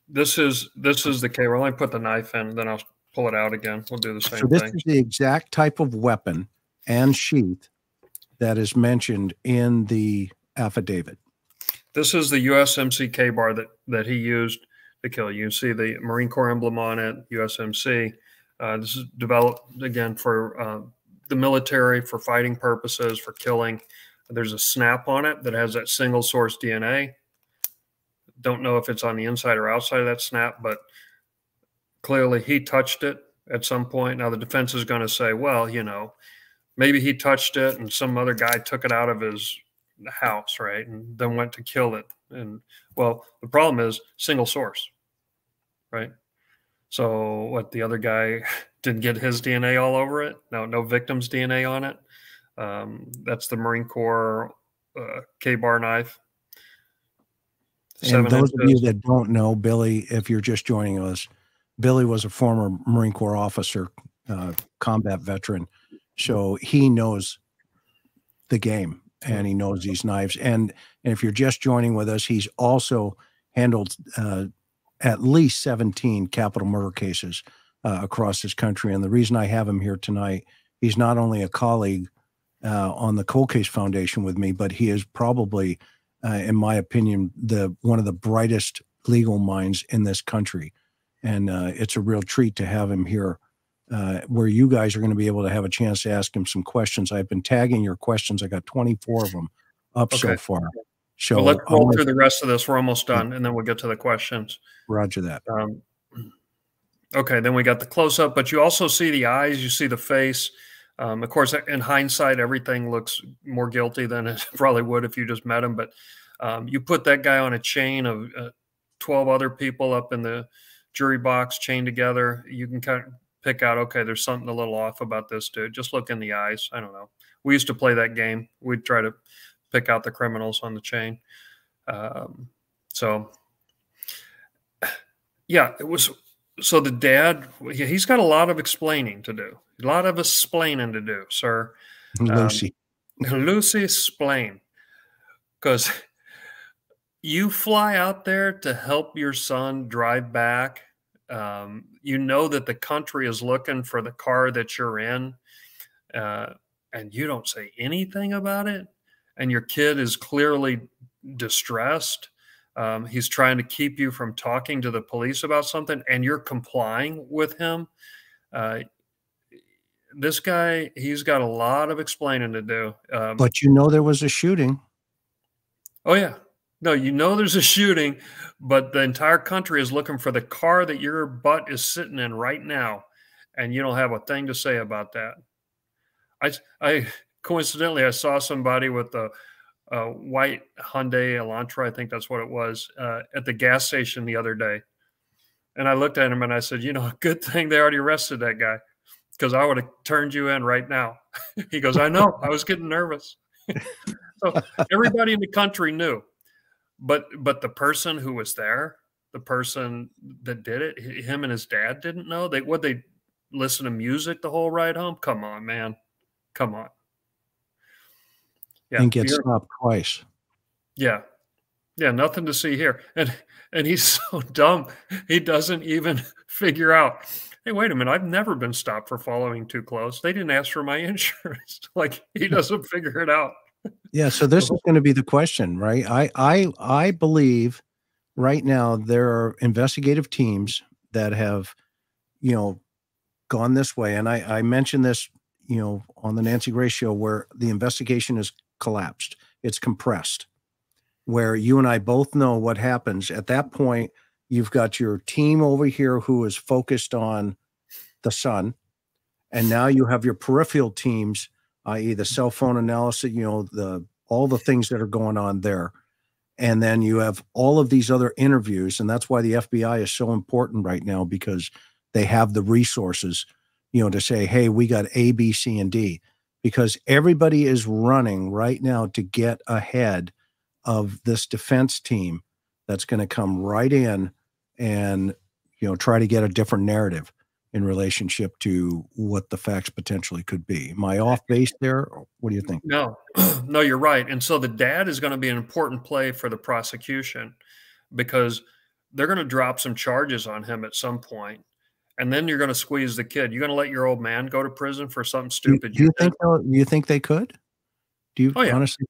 This is the K-bar. Let me put the knife in, then I'll pull it out again. We'll do the same thing. So this is the exact type of weapon and sheath that is mentioned in the affidavit. This is the USMC K-bar that he used to kill you. You see the Marine Corps emblem on it, USMC. This is developed, again, for the military, for fighting purposes, for killing. There's a snap on it that has that single source DNA. Don't know if it's on the inside or outside of that snap, but clearly he touched it at some point. Now the defense is going to say, well, you know, maybe he touched it and some other guy took it out of his house, right, and then went to kill it. And, well, the problem is single source, right? So what, the other guy didn't get his DNA all over it? No, no victim's DNA on it. That's the Marine Corps K-bar knife. And those of you that don't know, Billy, if you're just joining us, Billy was a former Marine Corps officer, combat veteran. So he knows the game and he knows these knives. And if you're just joining with us, he's also handled at least 17 capital murder cases across this country. And the reason I have him here tonight, he's not only a colleague on the Cold Case Foundation with me, but he is probably, in my opinion, one of the brightest legal minds in this country. And it's a real treat to have him here where you guys are going to be able to have a chance to ask him some questions. I've been tagging your questions. I got 24 of them up so far. So well, let's roll through the rest of this. We're almost done, and then we'll get to the questions. Roger that. Okay, then we got the close-up, but you also see the eyes, you see the face. Of course, in hindsight, everything looks more guilty than it probably would if you just met him. But you put that guy on a chain of 12 other people up in the jury box, chained together. You can kind of pick out, okay, there's something a little off about this dude. Just look in the eyes. I don't know. We used to play that game. We'd try to pick out the criminals on the chain. So, yeah, it was. So the dad, he's got a lot of explaining to do. A lot of explaining to do, sir. Lucy. Lucy, explain. Because you fly out there to help your son drive back. You know that the country is looking for the car that you're in. And you don't say anything about it. And your kid is clearly distressed. He's trying to keep you from talking to the police about something, and you're complying with him. This guy, he's got a lot of explaining to do. But you know there was a shooting. Oh, yeah. No, you know there's a shooting, but the entire country is looking for the car that your butt is sitting in right now, and you don't have a thing to say about that. I coincidentally, I saw somebody with a white Hyundai Elantra, I think that's what it was, at the gas station the other day. And I looked at him and I said, you know, good thing they already arrested that guy, because I would have turned you in right now. He goes, I know, I was getting nervous. So everybody in the country knew, but the person who was there, the person that did it, him and his dad didn't know. They listen to music the whole ride home? Come on, man. Come on. Yeah, and get stopped twice. Yeah. Yeah, nothing to see here. And he's so dumb, he doesn't even figure out, hey, wait a minute, I've never been stopped for following too close. They didn't ask for my insurance. Like, he doesn't figure it out. Yeah, so this is going to be the question, right? I believe right now there are investigative teams that have, you know, gone this way. And I mentioned this, you know, on the Nancy Grace show, where the investigation is collapsed, it's compressed, where you and I both know what happens. At that point, you've got your team over here who is focused on the son, and now you have your peripheral teams, i.e. the cell phone analysis, you know, all the things that are going on there. And then you have all of these other interviews, and that's why the FBI is so important right now, because they have the resources, you know, to say, hey, we got A, B, C, and D. because everybody is running right now to get ahead of this defense team that's going to come right in and, you know, try to get a different narrative in relationship to what the facts potentially could be. Am I off base there? What do you think? No, no, you're right. And so the dad is going to be an important play for the prosecution, because they're going to drop some charges on him at some point. And then you're going to squeeze the kid. You're going to let your old man go to prison for something stupid. Do you think they could? Do you honestly?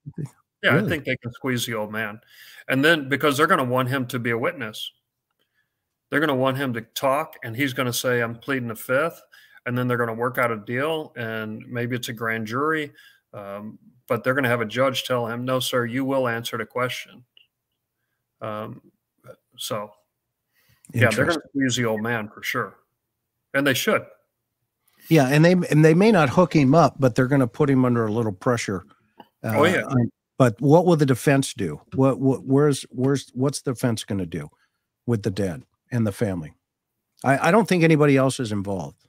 Yeah, really? I think they can squeeze the old man. And then, because they're going to want him to be a witness. They're going to want him to talk, and he's going to say, I'm pleading the fifth. And then they're going to work out a deal, and maybe it's a grand jury. But they're going to have a judge tell him, no, sir, you will answer the question. So, yeah, they're going to squeeze the old man for sure. And they should. Yeah, and they may not hook him up, but they're going to put him under a little pressure. Oh, yeah. But what will the defense do? What's the defense going to do with the dad and the family? I don't think anybody else is involved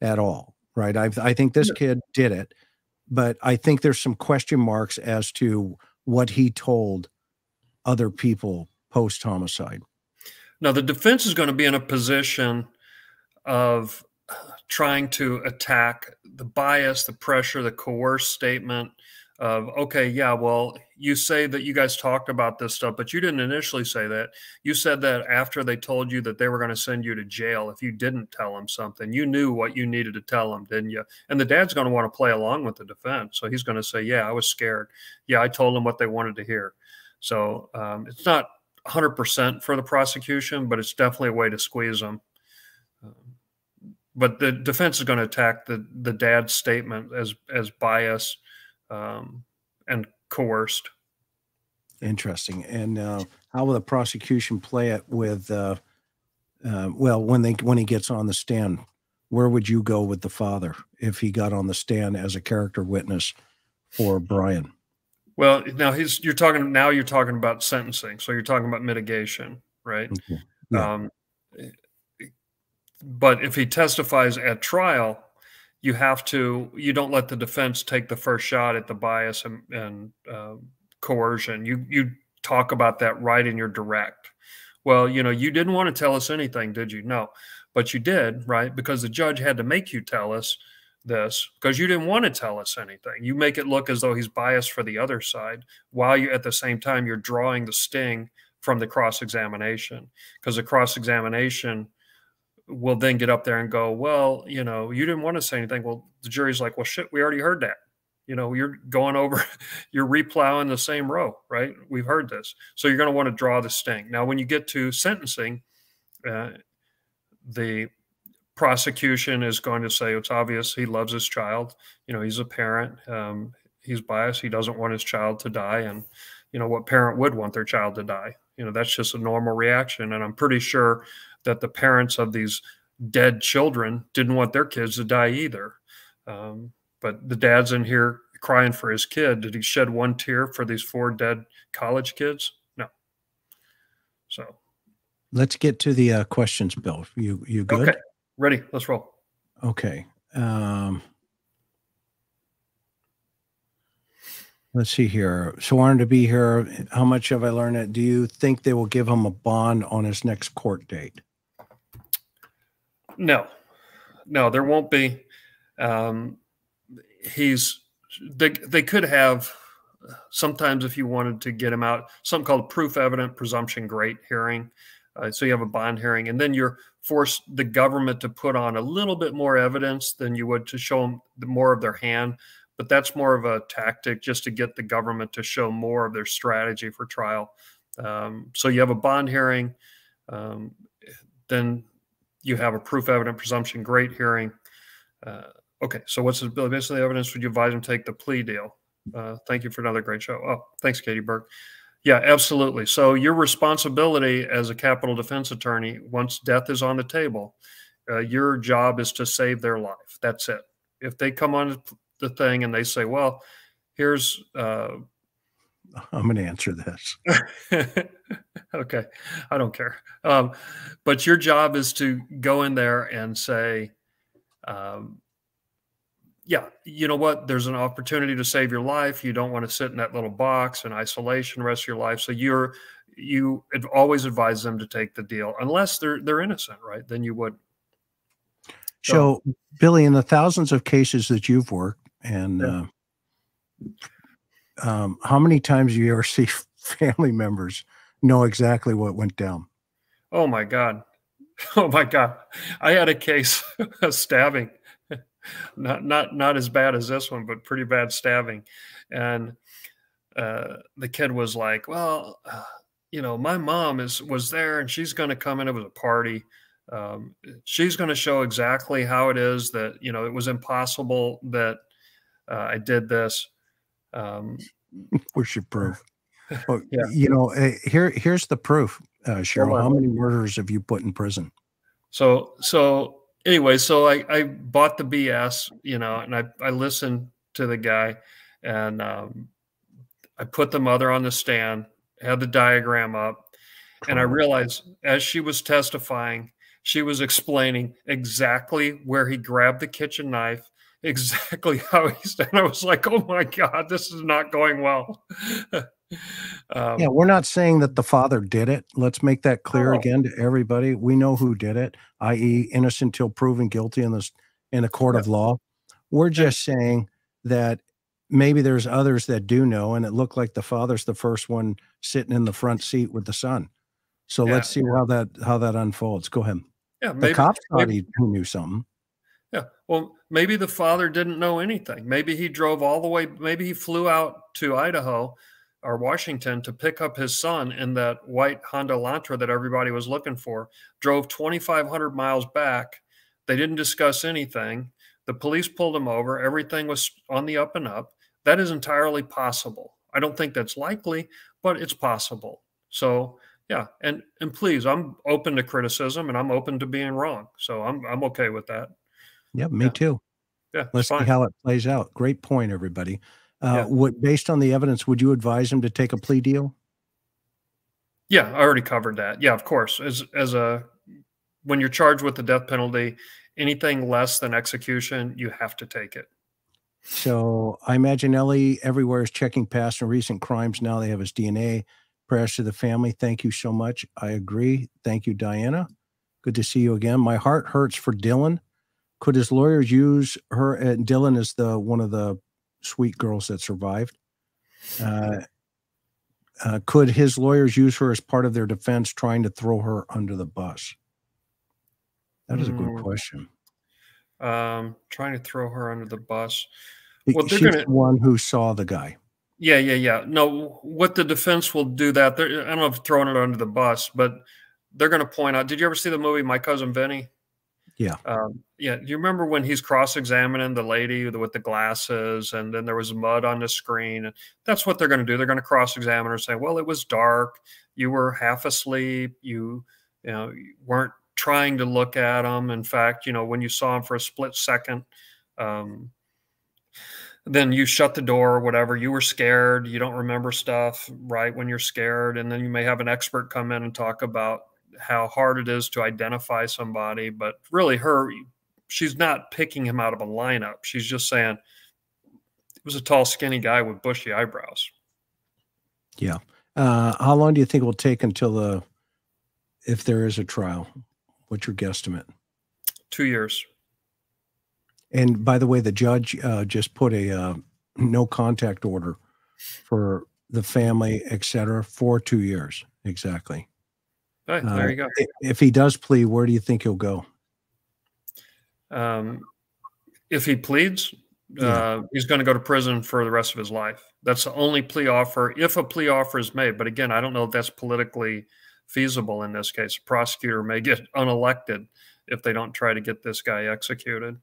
at all, right? I think this kid did it, but I think there's some question marks as to what he told other people post-homicide. Now, the defense is going to be in a position of trying to attack the bias, the pressure, the coerced statement of, okay, yeah, well, you say that you guys talked about this stuff, but you didn't initially say that. You said that after they told you that they were going to send you to jail if you didn't tell them something. You knew what you needed to tell them, didn't you? And the dad's going to want to play along with the defense. So he's going to say, yeah, I was scared. Yeah, I told them what they wanted to hear. So it's not 100% for the prosecution, but it's definitely a way to squeeze them. But the defense is going to attack the dad's statement as biased and coerced. Interesting. And how will the prosecution play it with? Well, when he gets on the stand, where would you go with the father if he got on the stand as a character witness for Brian? Well, now you're talking about sentencing, so you're talking about mitigation, right? Okay. Yeah. But if he testifies at trial, you don't let the defense take the first shot at the bias and coercion. You talk about that right in your direct. Well, you know, you didn't want to tell us anything, did you? No, but you did, right? Because the judge had to make you tell us this because you didn't want to tell us anything. You make it look as though he's biased for the other side while you, at the same time, you're drawing the sting from the cross-examination, because the cross-examination will then get up there and go, well, you know, you didn't want to say anything. Well, the jury's like, well, shit, we already heard that. You know, you're going over, you're replowing the same row, right? We've heard this. So you're going to want to draw the sting. Now, when you get to sentencing, the prosecution is going to say, it's obvious he loves his child. You know, he's a parent. He's biased. He doesn't want his child to die. And, you know, what parent would want their child to die? You know, that's just a normal reaction. And I'm pretty sure that the parents of these dead children didn't want their kids to die either. But the dad's in here crying for his kid. Did he shed one tear for these 4 dead college kids? No. So let's get to the questions, Bill. You good? Okay. Ready. Let's roll. Okay. Let's see here. So honored to be here. How much have I learned it? Do you think they will give him a bond on his next court date? No, no, there won't be. They could have, sometimes if you wanted to get him out, something called proof evident presumption great hearing. So you have a bond hearing, and then you're forced, the government, to put on a little bit more evidence than you would to show them more of their hand. But that's more of a tactic just to get the government to show more of their strategy for trial. So you have a bond hearing, then you have a proof evident presumption great hearing. Okay, so what's the basis of the evidence? Would you advise him to take the plea deal? Thank you for another great show. Oh, thanks, Katie Burke. Yeah, absolutely. So your responsibility as a capital defense attorney, once death is on the table, your job is to save their life. That's it. If they come on the thing and they say, well, here's, I'm going to answer this. Okay. I don't care. But your job is to go in there and say, yeah, you know what? There's an opportunity to save your life. You don't want to sit in that little box in isolation the rest of your life. So you always advise them to take the deal, unless they're innocent, right? Then you would. So Billy, in the thousands of cases that you've worked, and how many times do you ever see family members know exactly what went down? Oh my God. Oh my God. I had a case, a stabbing, not as bad as this one, but pretty bad stabbing. And the kid was like, well, you know, my mom was there and she's going to come in. It was a party. She's going to show exactly how it is that, you know, it was impossible that I did this. Where's your proof? Well, yeah. You know, here's the proof. Cheryl, how many murderers have you put in prison? So anyway, so I bought the BS, you know, and I listened to the guy, and I put the mother on the stand, had the diagram up, and I realized as she was testifying, she was explaining exactly where he grabbed the kitchen knife, exactly how he said. I was like, oh my God, this is not going well. Yeah, we're not saying that the father did it. Let's make that clear again to everybody. We know who did it, i.e. innocent till proven guilty in a court of law. We're just saying that maybe there's others that do know, and it looked like the father's the first one sitting in the front seat with the son. So let's see how that unfolds. Go ahead. Yeah, maybe, the cops thought he knew something. Yeah, well, maybe the father didn't know anything. Maybe he drove all the way. Maybe he flew out to Idaho or Washington to pick up his son in that white Honda Elantra that everybody was looking for, drove 2,500 miles back. They didn't discuss anything. The police pulled him over. Everything was on the up and up. That is entirely possible. I don't think that's likely, but it's possible. So yeah, and please, I'm open to criticism and I'm open to being wrong. So I'm okay with that. Yeah, me too. Yeah, let's see how it plays out. Great point, everybody. What, based on the evidence, would you advise him to take a plea deal? Yeah, I already covered that. Yeah, of course. When you're charged with the death penalty, anything less than execution, you have to take it. So I imagine Ellie everywhere is checking past and recent crimes. Now they have his DNA. Prayers to the family. Thank you so much. I agree. Thank you, Diana. Good to see you again. My heart hurts for Dylan. Could his lawyers use her? And Dylan is one of the sweet girls that survived. Could his lawyers use her as part of their defense, trying to throw her under the bus? That is a good question. Trying to throw her under the bus. Well, she's the one who saw the guy. Yeah. No, what the defense will do that, I don't know if throwing it under the bus, but they're going to point out. Did you ever see the movie My Cousin Vinny? Yeah. Yeah. Do you remember when he's cross-examining the lady with the glasses, and then there was mud on the screen? And that's what they're going to do. They're going to cross-examine her, saying, well, it was dark. You were half asleep. You weren't trying to look at him. In fact, you know, when you saw him for a split second, then you shut the door or whatever. You were scared. You don't remember stuff right when you're scared. And then you may have an expert come in and talk about how hard it is to identify somebody, but really she's not picking him out of a lineup. She's just saying it was a tall, skinny guy with bushy eyebrows. Yeah. How long do you think it will take until if there is a trial? What's your guesstimate? 2 years. And by the way, the judge just put a no contact order for the family, et cetera, for 2 years. Exactly. Right, there you go. If he does plead, where do you think he'll go? If he pleads, he's going to go to prison for the rest of his life. That's the only plea offer, if a plea offer is made. But again, I don't know if that's politically feasible in this case. A prosecutor may get unelected if they don't try to get this guy executed.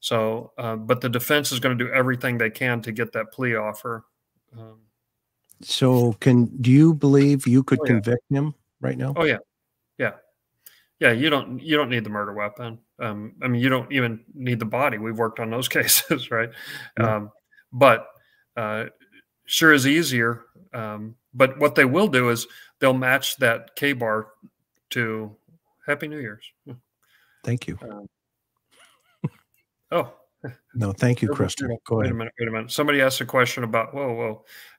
So, but the defense is going to do everything they can to get that plea offer. So, do you believe you could convict him right now? Oh yeah. You don't need the murder weapon. I mean, you don't even need the body. We've worked on those cases, right? Yeah. But sure is easier. But what they will do is they'll match that K-bar to Happy New Year's. Thank you. No, thank you, Kristen. Go ahead. Wait a minute. Somebody asked a question about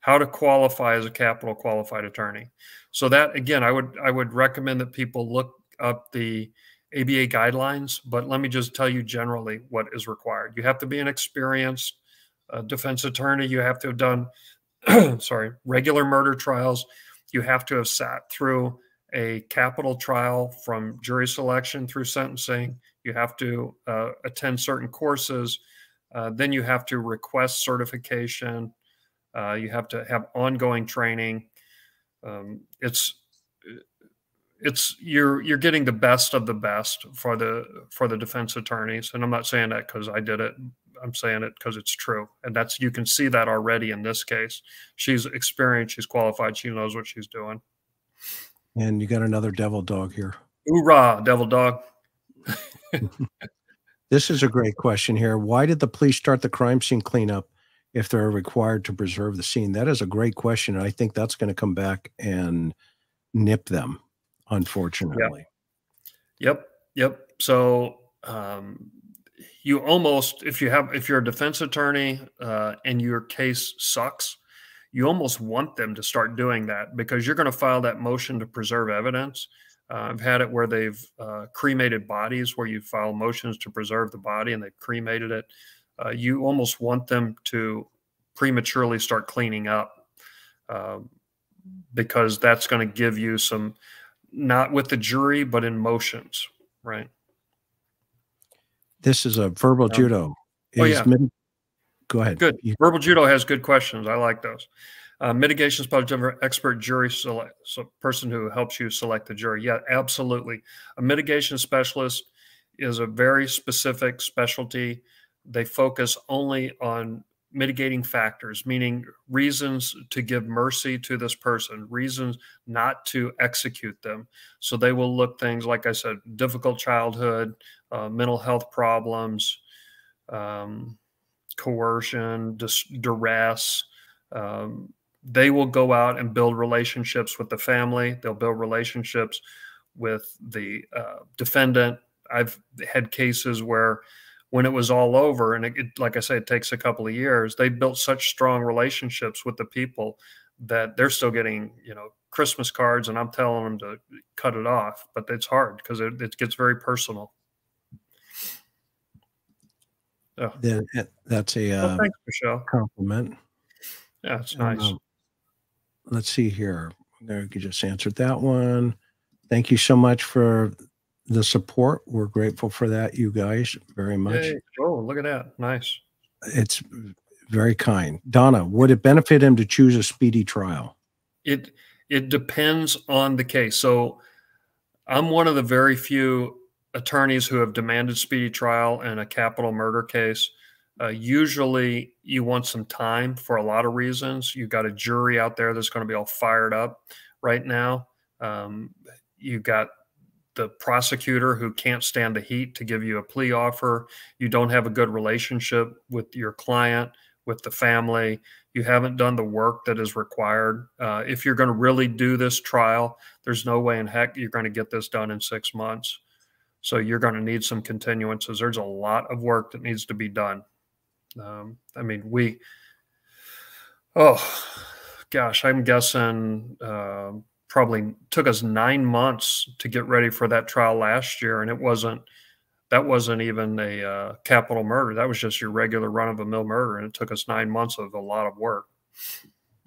how to qualify as a capital qualified attorney. So that again, I would recommend that people look up the ABA guidelines. But let me just tell you generally what is required. You have to be an experienced defense attorney. You have to have done regular murder trials. You have to have sat through a capital trial from jury selection through sentencing. You have to attend certain courses. Then you have to request certification. You have to have ongoing training. You're getting the best of the best for the defense attorneys. And I'm not saying that because I did it. I'm saying it because it's true. And that's, you can see that already in this case. She's experienced, she's qualified, she knows what she's doing. And you got another devil dog here. Hoorah, devil dog. This is a great question here. Why did the police start the crime scene cleanup if they're required to preserve the scene? That is a great question. And I think that's going to come back and nip them, unfortunately. Yep. So, you almost, if you're a defense attorney and your case sucks, you almost want them to start doing that because you're going to file that motion to preserve evidence. I've had it where they've cremated bodies, where you file motions to preserve the body and they've cremated it. You almost want them to prematurely start cleaning up because that's going to give you some, not with the jury, but in motions, right? This is a verbal judo. Go ahead. Good. Verbal judo has good questions. I like those. Mitigations by expert jury select, so person who helps you select the jury. Yeah, absolutely. A mitigation specialist is a very specific specialty. They focus only on mitigating factors, meaning reasons to give mercy to this person, reasons not to execute them. So they will look things, like I said, difficult childhood, mental health problems, coercion, duress. They will go out and build relationships with the family. They'll build relationships with the defendant. I've had cases where when it was all over, and like I say, it takes a couple of years, they built such strong relationships with the people that they're still getting, Christmas cards, and I'm telling them to cut it off, but it's hard because it gets very personal. Oh. Yeah, that's a thanks, Michelle. Compliment. Yeah, it's nice. Let's see here. There, you just answered that one. Thank you so much for the support. We're grateful for that, you guys, very much. Hey, oh, look at that. Nice. It's very kind. Donna, would it benefit him to choose a speedy trial? It depends on the case. So I'm one of the very few attorneys who have demanded speedy trial in a capital murder case. Usually you want some time for a lot of reasons. You've got a jury out there that's going to be all fired up right now. You've got the prosecutor who can't stand the heat to give you a plea offer. You don't have a good relationship with your client, with the family. You haven't done the work that is required. If you're going to really do this trial, there's no way in heck you're going to get this done in 6 months. So you're going to need some continuances. There's a lot of work that needs to be done. I mean, I'm guessing probably took us 9 months to get ready for that trial last year. And that wasn't even a capital murder. That was just your regular run-of-the-mill murder. And it took us 9 months of a lot of work.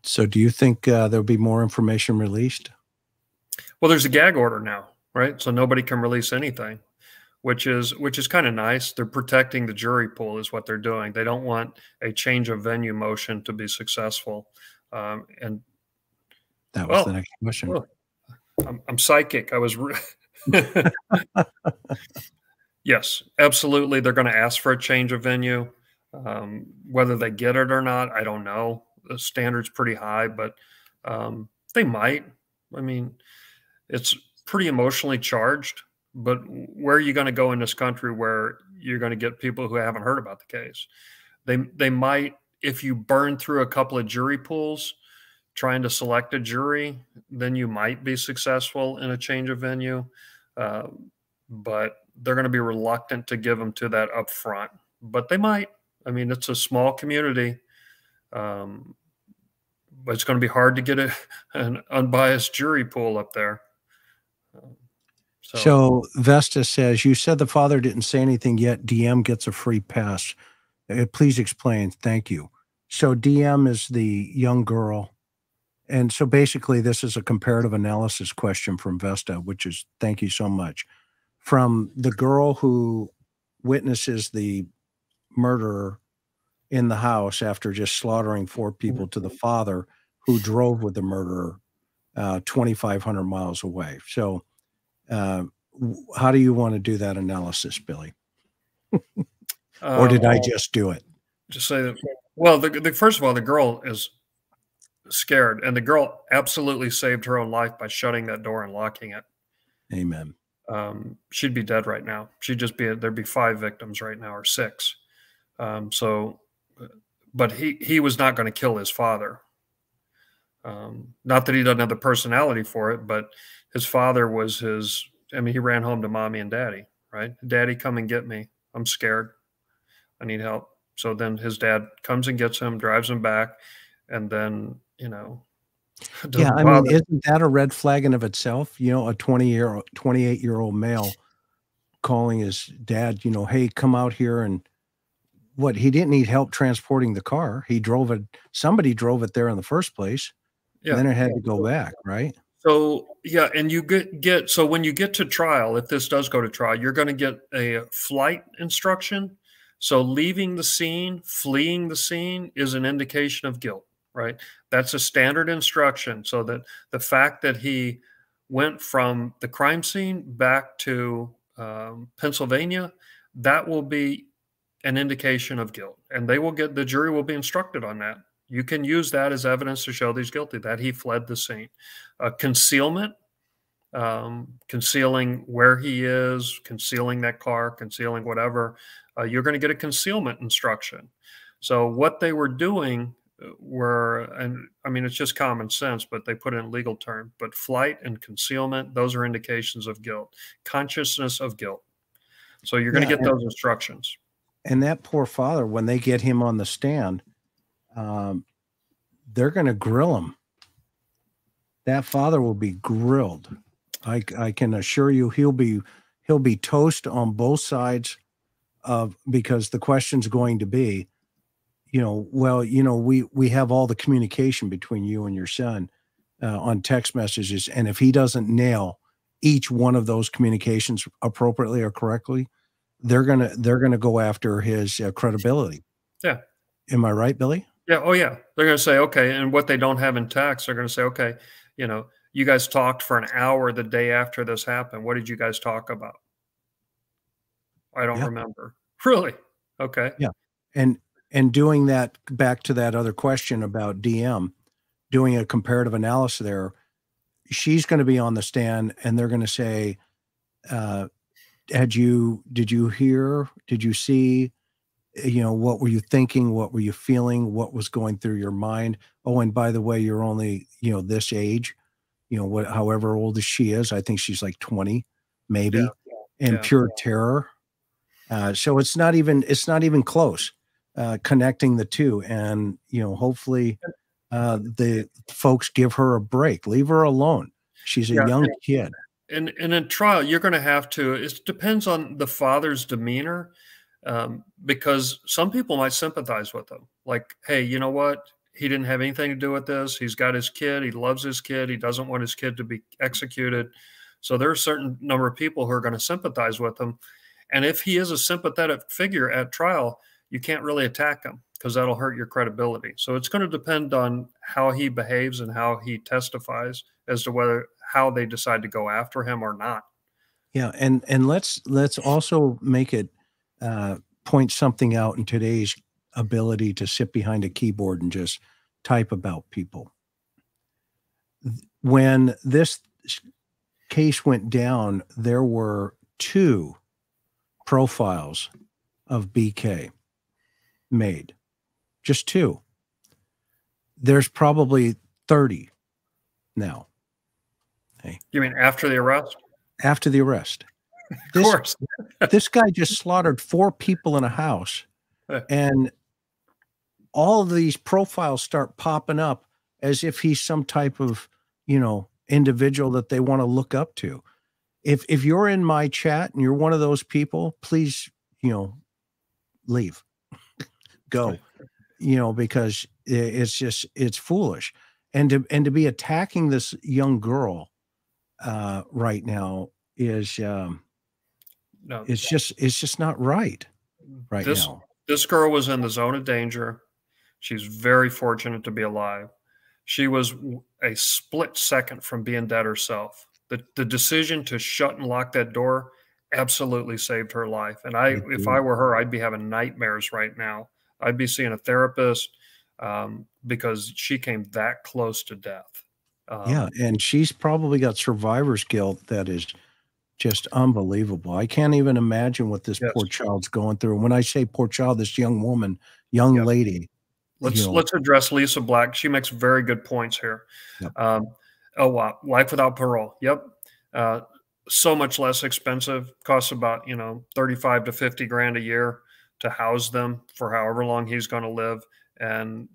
So do you think there'll be more information released? Well, there's a gag order now, right? So nobody can release anything, which is kind of nice. They're protecting the jury pool is what they're doing. They don't want a change of venue motion to be successful. And that was the next question. Well, I'm psychic. Yes, absolutely. They're going to ask for a change of venue. Whether they get it or not, I don't know. The standard's pretty high, but they might. I mean, it's pretty emotionally charged, but where are you going to go in this country where you're going to get people who haven't heard about the case? They might, if you burn through a couple of jury pools trying to select a jury, then you might be successful in a change of venue, but they're going to be reluctant to give them to that up front. but they might. I mean, it's a small community. But it's going to be hard to get an unbiased jury pool up there. So Vesta says, you said the father didn't say anything yet. DM gets a free pass. Please explain. Thank you. So DM is the young girl. And so basically this is a comparative analysis question from Vesta, which is, thank you so much. From the girl who witnesses the murderer in the house after just slaughtering 4 people to the father who drove with the murderer 2,500 miles away. So how do you want to do that analysis, Billy? Or did I just do it? Just say that, well, first of all, the girl is scared, and the girl absolutely saved her own life by shutting that door and locking it. Amen. She'd be dead right now. She'd just be, there'd be 5 victims right now, or 6. But he was not going to kill his father. Not that he doesn't have the personality for it, but his father was his, I mean, he ran home to mommy and daddy, right? Daddy, come and get me. I'm scared. I need help. So then his dad comes and gets him, drives him back. And then, you know, yeah, I mean, isn't that a red flag in of itself? You know, a 28-year-old male calling his dad, you know, hey, come out here. And what, he didn't need help transporting the car. He drove it. Somebody drove it there in the first place. Yeah. And then it had to go back. Right. So, yeah. And you get, so when you get to trial, if this does go to trial, you're going to get a flight instruction. So leaving the scene, fleeing the scene is an indication of guilt, right? That's a standard instruction. So that the fact that he went from the crime scene back to Pennsylvania, that will be an indication of guilt, and they will get, the jury will be instructed on that. You can use that as evidence to show that he's guilty, that he fled the scene. Concealment, concealing where he is, concealing that car, concealing whatever, you're going to get a concealment instruction. So what they were doing were, and I mean, it's just common sense, but they put it in legal term, but flight and concealment, those are indications of guilt, consciousness of guilt. So you're going to get those instructions. And that poor father, when they get him on the stand, they're going to grill him. That father will be grilled. I can assure you, he'll be toast on both sides of, because the question's going to be, you know, well, you know, we have all the communication between you and your son on text messages, and if he doesn't nail each one of those communications appropriately or correctly, they're gonna go after his credibility. Yeah. Am I right, Billy? Yeah. Oh, yeah. They're gonna say, okay, and what they don't have in text, they're gonna say, okay, you know, you guys talked for an hour the day after this happened. What did you guys talk about? I don't remember. Really? Okay. Yeah. And doing that, back to that other question about DM, doing a comparative analysis there, she's gonna be on the stand, and they're gonna say, did you hear, did you see, you know, what were you thinking? What were you feeling? What was going through your mind? Oh, and by the way, you're only, you know, this age, you know, what, however old she is, I think she's like 20, maybe, pure terror. So it's not even close, connecting the two. And, you know, hopefully the folks give her a break, leave her alone. She's a young kid. And in trial, you're going to have to, it depends on the father's demeanor, because some people might sympathize with them. Like, hey, you know what? He didn't have anything to do with this. He's got his kid. He loves his kid. He doesn't want his kid to be executed. So there are a certain number of people who are going to sympathize with him. And if he is a sympathetic figure at trial, you can't really attack him because that'll hurt your credibility. So it's going to depend on how he behaves and how he testifies as to whether, how they decide to go after him or not. Yeah. And let's also make it, point something out in today's ability to sit behind a keyboard and just type about people. When this case went down, there were 2 profiles of BK made, just 2. There's probably 30 now. Hey. You mean after the arrest? After the arrest. Of course. This guy just slaughtered 4 people in a house And all of these profiles start popping up as if he's some type of, you know, individual that they want to look up to. If you're in my chat and you're one of those people, please, you know, leave, go, you know, because it's just, it's foolish. And to be attacking this young girl right now is, no, it's just not right. This girl was in the zone of danger. She's very fortunate to be alive. She was a split second from being dead herself. The decision to shut and lock that door absolutely saved her life. And if I were her, I'd be having nightmares right now. I'd be seeing a therapist because she came that close to death. Yeah, and she's probably got survivor's guilt that is just unbelievable. I can't even imagine what this poor child's going through. And when I say poor child, this young woman, young lady. Let's address Lisa Black. She makes very good points here. Yep. Oh, wow. Life without parole. Yep. So much less expensive. Costs about, you know, 35 to 50 grand a year to house them for however long he's going to live. And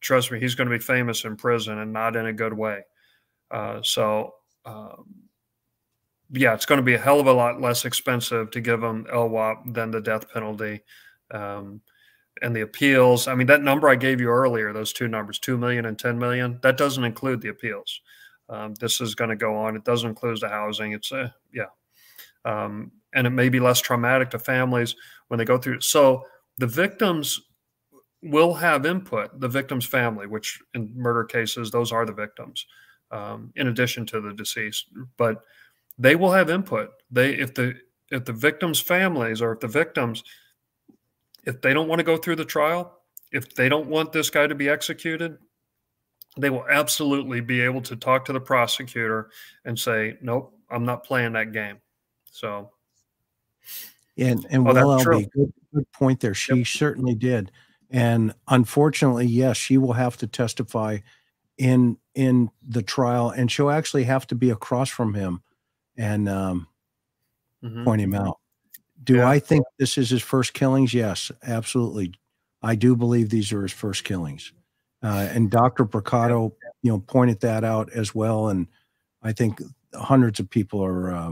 trust me, he's going to be famous in prison and not in a good way. Yeah, it's going to be a hell of a lot less expensive to give them LWOP than the death penalty. And the appeals, I mean, that number I gave you earlier, those two numbers, 2 million and 10 million, that doesn't include the appeals. This is going to go on. It doesn't include the housing. It's and it may be less traumatic to families when they go through. So the victims will have input, the victim's family, which in murder cases, those are the victims, in addition to the deceased, but they will have input. If the victim's families, or if the victims, if they don't want to go through the trial, if they don't want this guy to be executed, they will absolutely be able to talk to the prosecutor and say, nope, I'm not playing that game. So. And good point there. She certainly did. And unfortunately, yes, she will have to testify in the trial, and she'll actually have to be across from him and point him out. I think this is his first killings? Yes, absolutely. I do believe these are his first killings. And Dr. Bricotto, you know, pointed that out as well. And I think hundreds of people are,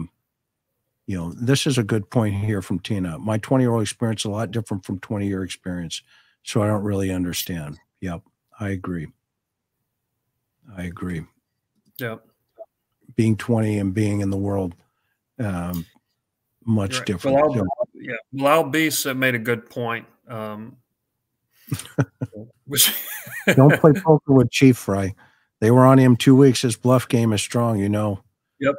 you know, this is a good point here from Tina. My 20-year-old experience is a lot different from 20-year experience, so I don't really understand. Yep, I agree. I agree. Yep. Being 20 and being in the world, much different. Bilal Beast made a good point. Don't play poker with Chief Fry. They were on him 2 weeks. His bluff game is strong, you know. Yep.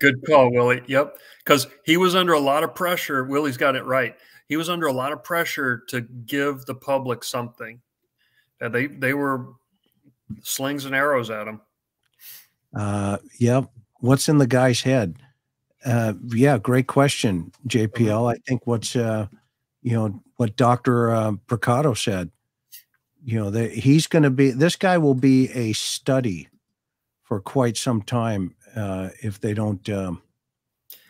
Good call, Willie. Yep. Because he was under a lot of pressure. Willie's got it right. He was under a lot of pressure to give the public something. They were slings and arrows at him. Yep. What's in the guy's head? Yeah, great question, JPL. I think what's, you know, what Dr. Bricotto said, you know, that he's going to be, this guy will be a study for quite some time if they don't, you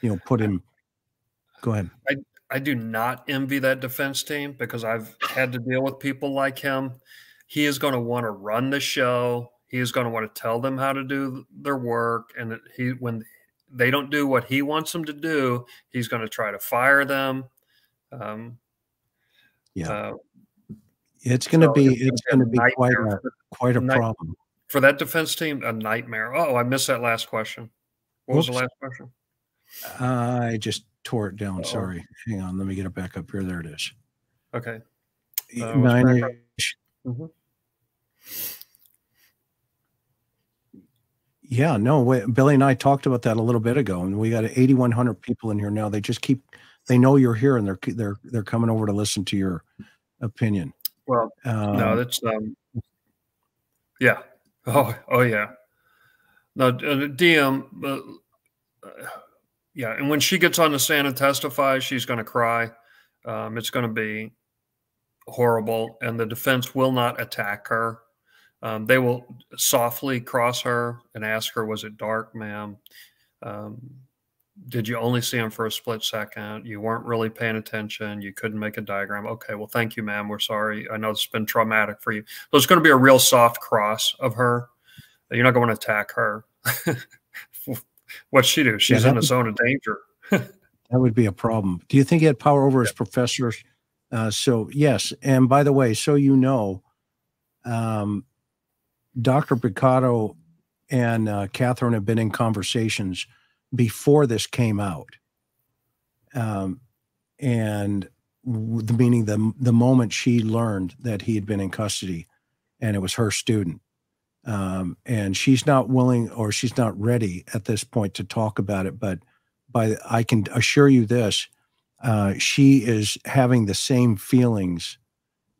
know, put him, go ahead. I do not envy that defense team because I've had to deal with people like him. He is going to want to run the show. He is going to want to tell them how to do their work. And that he, when they don't do what he wants them to do, he's going to try to fire them. It's going to be quite a problem for that defense team. A nightmare. Oh, I missed that last question. What was the last question? I just tore it down. Sorry. Hang on. Let me get it back up here. There it is. Okay. 9-ish. Yeah, no, Billy and I talked about that a little bit ago, and we got 8,100 people in here now. They just keep, they know you're here, and they're coming over to listen to your opinion. Well, no, that's yeah, oh yeah, no, DM, yeah, and when she gets on the stand and testifies, she's going to cry. It's going to be horrible, and the defense will not attack her. They will softly cross her and ask her, was it dark, ma'am? did you only see them for a split second? You weren't really paying attention. You couldn't make a diagram. Okay, well, thank you, ma'am. We're sorry. I know it's been traumatic for you. So it's going to be a real soft cross of her. You're not going to attack her. What's she do? She's in a zone of danger. That would be a problem. Do you think he had power over his professors? So, yes. And by the way, so you know, Dr. Bricotto and Catherine have been in conversations before this came out. And meaning the moment she learned that he had been in custody and it was her student. And she's not willing, or she's not ready at this point to talk about it. But I can assure you this, she is having the same feelings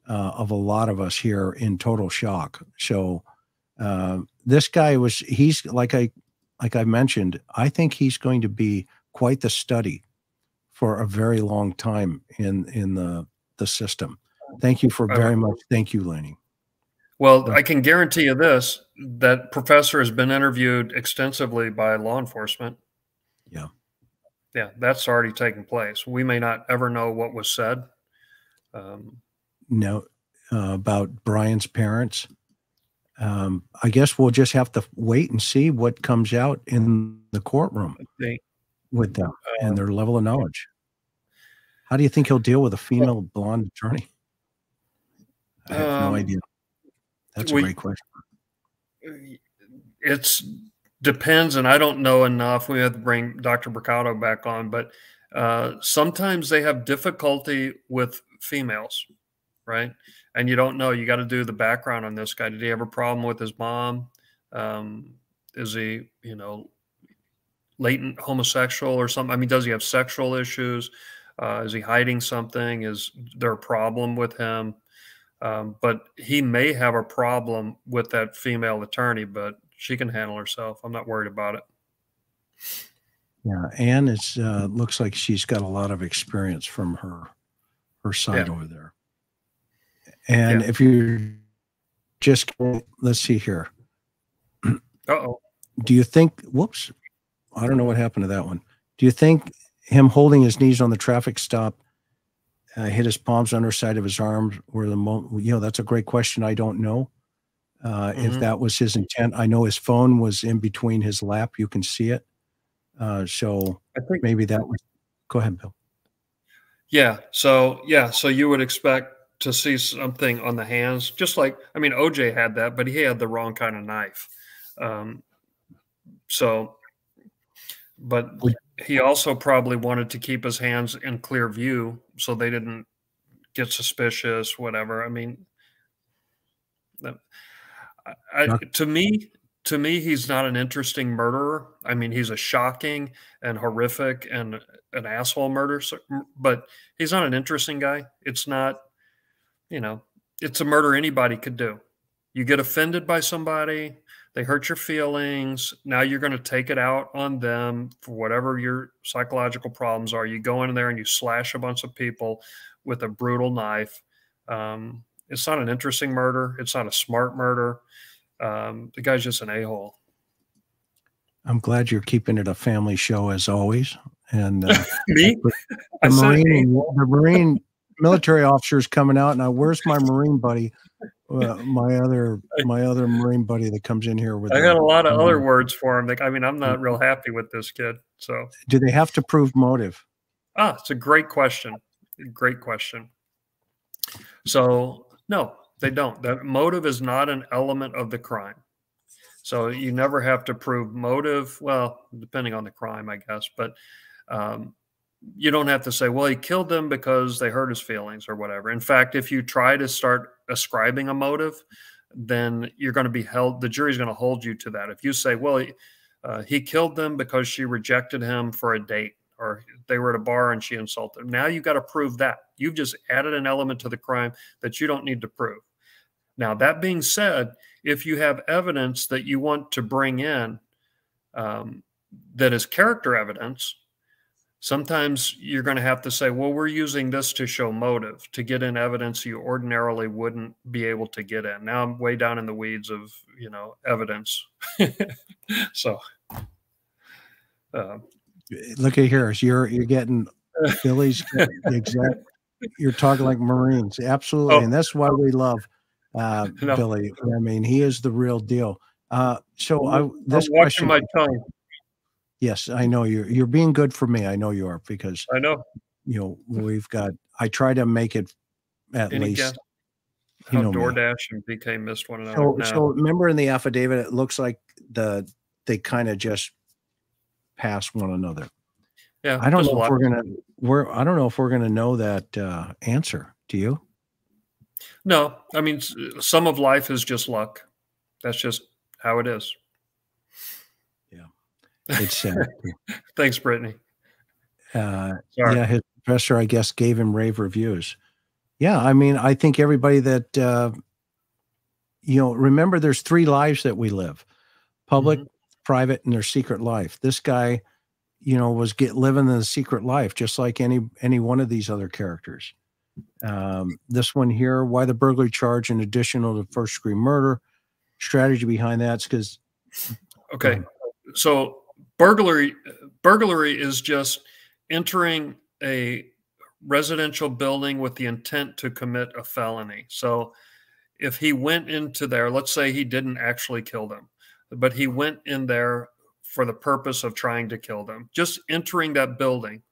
of a lot of us here in total shock. So this guy was, he's like I mentioned, I think he's going to be quite the study for a very long time in the system. Thank you for very much. Thank you, Laney. Well, I can guarantee you this, that professor has been interviewed extensively by law enforcement. Yeah. Yeah, that's already taken place. We may not ever know what was said. No, about Brian's parents. I guess we'll just have to wait and see what comes out in the courtroom with them and their level of knowledge. How do you think he'll deal with a female blonde attorney? I have no idea. That's a great question. It's depends, and I don't know enough. We have to bring Dr. Bricotto back on, but sometimes they have difficulty with females, right? And you don't know. You got to do the background on this guy. Did he have a problem with his mom? Is he, you know, latent homosexual or something? I mean, does he have sexual issues? Is he hiding something? Is there a problem with him? But he may have a problem with that female attorney, but she can handle herself. I'm not worried about it. Yeah, Ann looks like she's got a lot of experience from her side over there. And if you just, let's see here. Uh-oh. Do you think, whoops, I don't know what happened to that one. Do you think him holding his knees on the traffic stop hit his palms underside of his arms where the you know, that's a great question. I don't know if that was his intent. I know his phone was in between his lap. You can see it. So I think maybe that was, go ahead, Bill. Yeah. So, yeah. So you would expect to see something on the hands, just like, I mean, OJ had that, but he had the wrong kind of knife. So, but he also probably wanted to keep his hands in clear view so they didn't get suspicious, whatever. I mean, to me, he's not an interesting murderer. I mean, he's a shocking and horrific and an asshole murderer, but he's not an interesting guy. It's not, you know, it's a murder anybody could do. You get offended by somebody. They hurt your feelings. Now you're going to take it out on them for whatever your psychological problems are. You go in there and you slash a bunch of people with a brutal knife. It's not an interesting murder. It's not a smart murder. The guy's just an a-hole. I'm glad you're keeping it a family show as always. And me? The Marine military officers coming out, and where's my Marine buddy? My other Marine buddy that comes in here with. I got a lot of other words for him. Like, I mean, I'm not real happy with this kid. So, do they have to prove motive? Ah, it's a great question. Great question. So, no, they don't. That motive is not an element of the crime. So you never have to prove motive. Well, depending on the crime, I guess, but. You don't have to say, well, he killed them because they hurt his feelings or whatever. In fact, if you try to start ascribing a motive, then you're going to be held, the jury's going to hold you to that. If you say, well, he killed them because she rejected him for a date, or they were at a bar and she insulted him. Now you've got to prove that. You've just added an element to the crime that you don't need to prove. Now, that being said, if you have evidence that you want to bring in that is character evidence, sometimes you're going to have to say, well, we're using this to show motive, to get in evidence you ordinarily wouldn't be able to get in. Now I'm way down in the weeds of, you know, evidence. So Look at here. You're getting Billy's exact. You're talking like Marines. Absolutely. Oh. And that's why we love Billy. I mean, he is the real deal. So this I'm watching question, my tongue. Yes, I know you're being good for me. I know you are, because I know, you know, we've got, I try to make it at Any least. Guess? How you know, DoorDash and BK missed one another. So, so remember in the affidavit, it looks like they kind of just pass one another. Yeah, I don't know if we're gonna. I don't know if we're gonna know that answer. Do you? No, I mean, some of life is just luck. That's just how it is. Yeah, it's sad. Thanks, Brittany. Yeah, his professor, I guess, gave him rave reviews. Yeah, I mean, I think everybody that, you know, remember there's three lives that we live, public, private, and their secret life. This guy, you know, was living in the secret life, just like any one of these other characters. This one here, why the burglary charge in addition to first degree murder? Strategy behind that's because. Okay, so burglary is just entering a residential building with the intent to commit a felony. So if he went into there, let's say he didn't actually kill them, but he went in there for the purpose of trying to kill them, just entering that building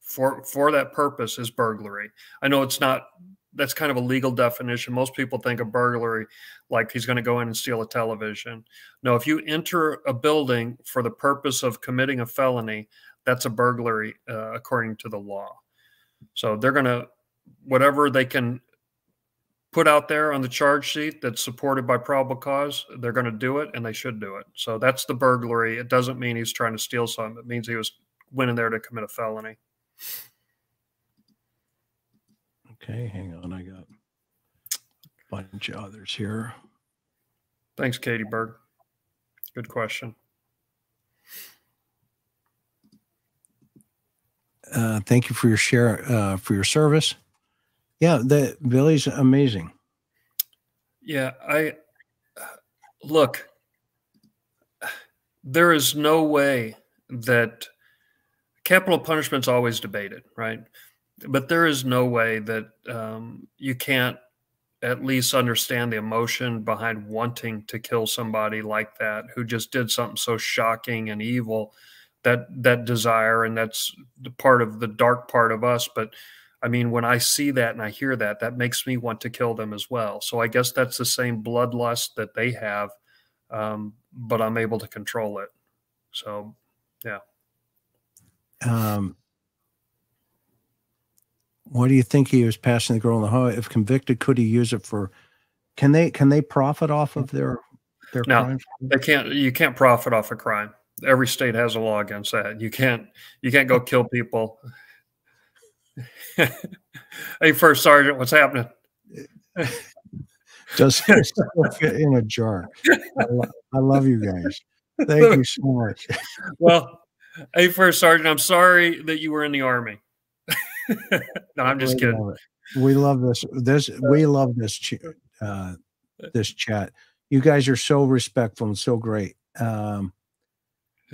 for that purpose is burglary. I know it's not, that's kind of a legal definition. Most people think of burglary like he's going to go in and steal a television. No, if you enter a building for the purpose of committing a felony, that's a burglary according to the law. So they're going to, whatever they can put out there on the charge sheet that's supported by probable cause, they're going to do it, and they should do it. So that's the burglary. It doesn't mean he's trying to steal something. It means he went in there to commit a felony. Okay, hang on. I got a bunch of others here. Thanks, Katie Berg. Good question. Thank you for your share, for your service. Yeah, Billy's amazing. Yeah, look, there is no way that capital punishment's always debated, right? But there is no way that you can't at least understand the emotion behind wanting to kill somebody like that who just did something so shocking and evil. That desire, and that's the part of the dark part of us. But I mean, when I see that and I hear that, that makes me want to kill them as well. So I guess that's the same bloodlust that they have, but I'm able to control it. So, yeah. What do you think he was passing the girl in the hallway? If convicted, could he use it for? Can they profit off of their crimes? They can't. You can't profit off a crime. Every state has a law against that. You can't go kill people. Hey, First Sergeant, what's happening? Just fit in a jar. I love you guys. Thank you so much. Well, hey, First Sergeant, I'm sorry that you were in the Army. No, I'm just kidding. We love this. We love this chat. You guys are so respectful and so great.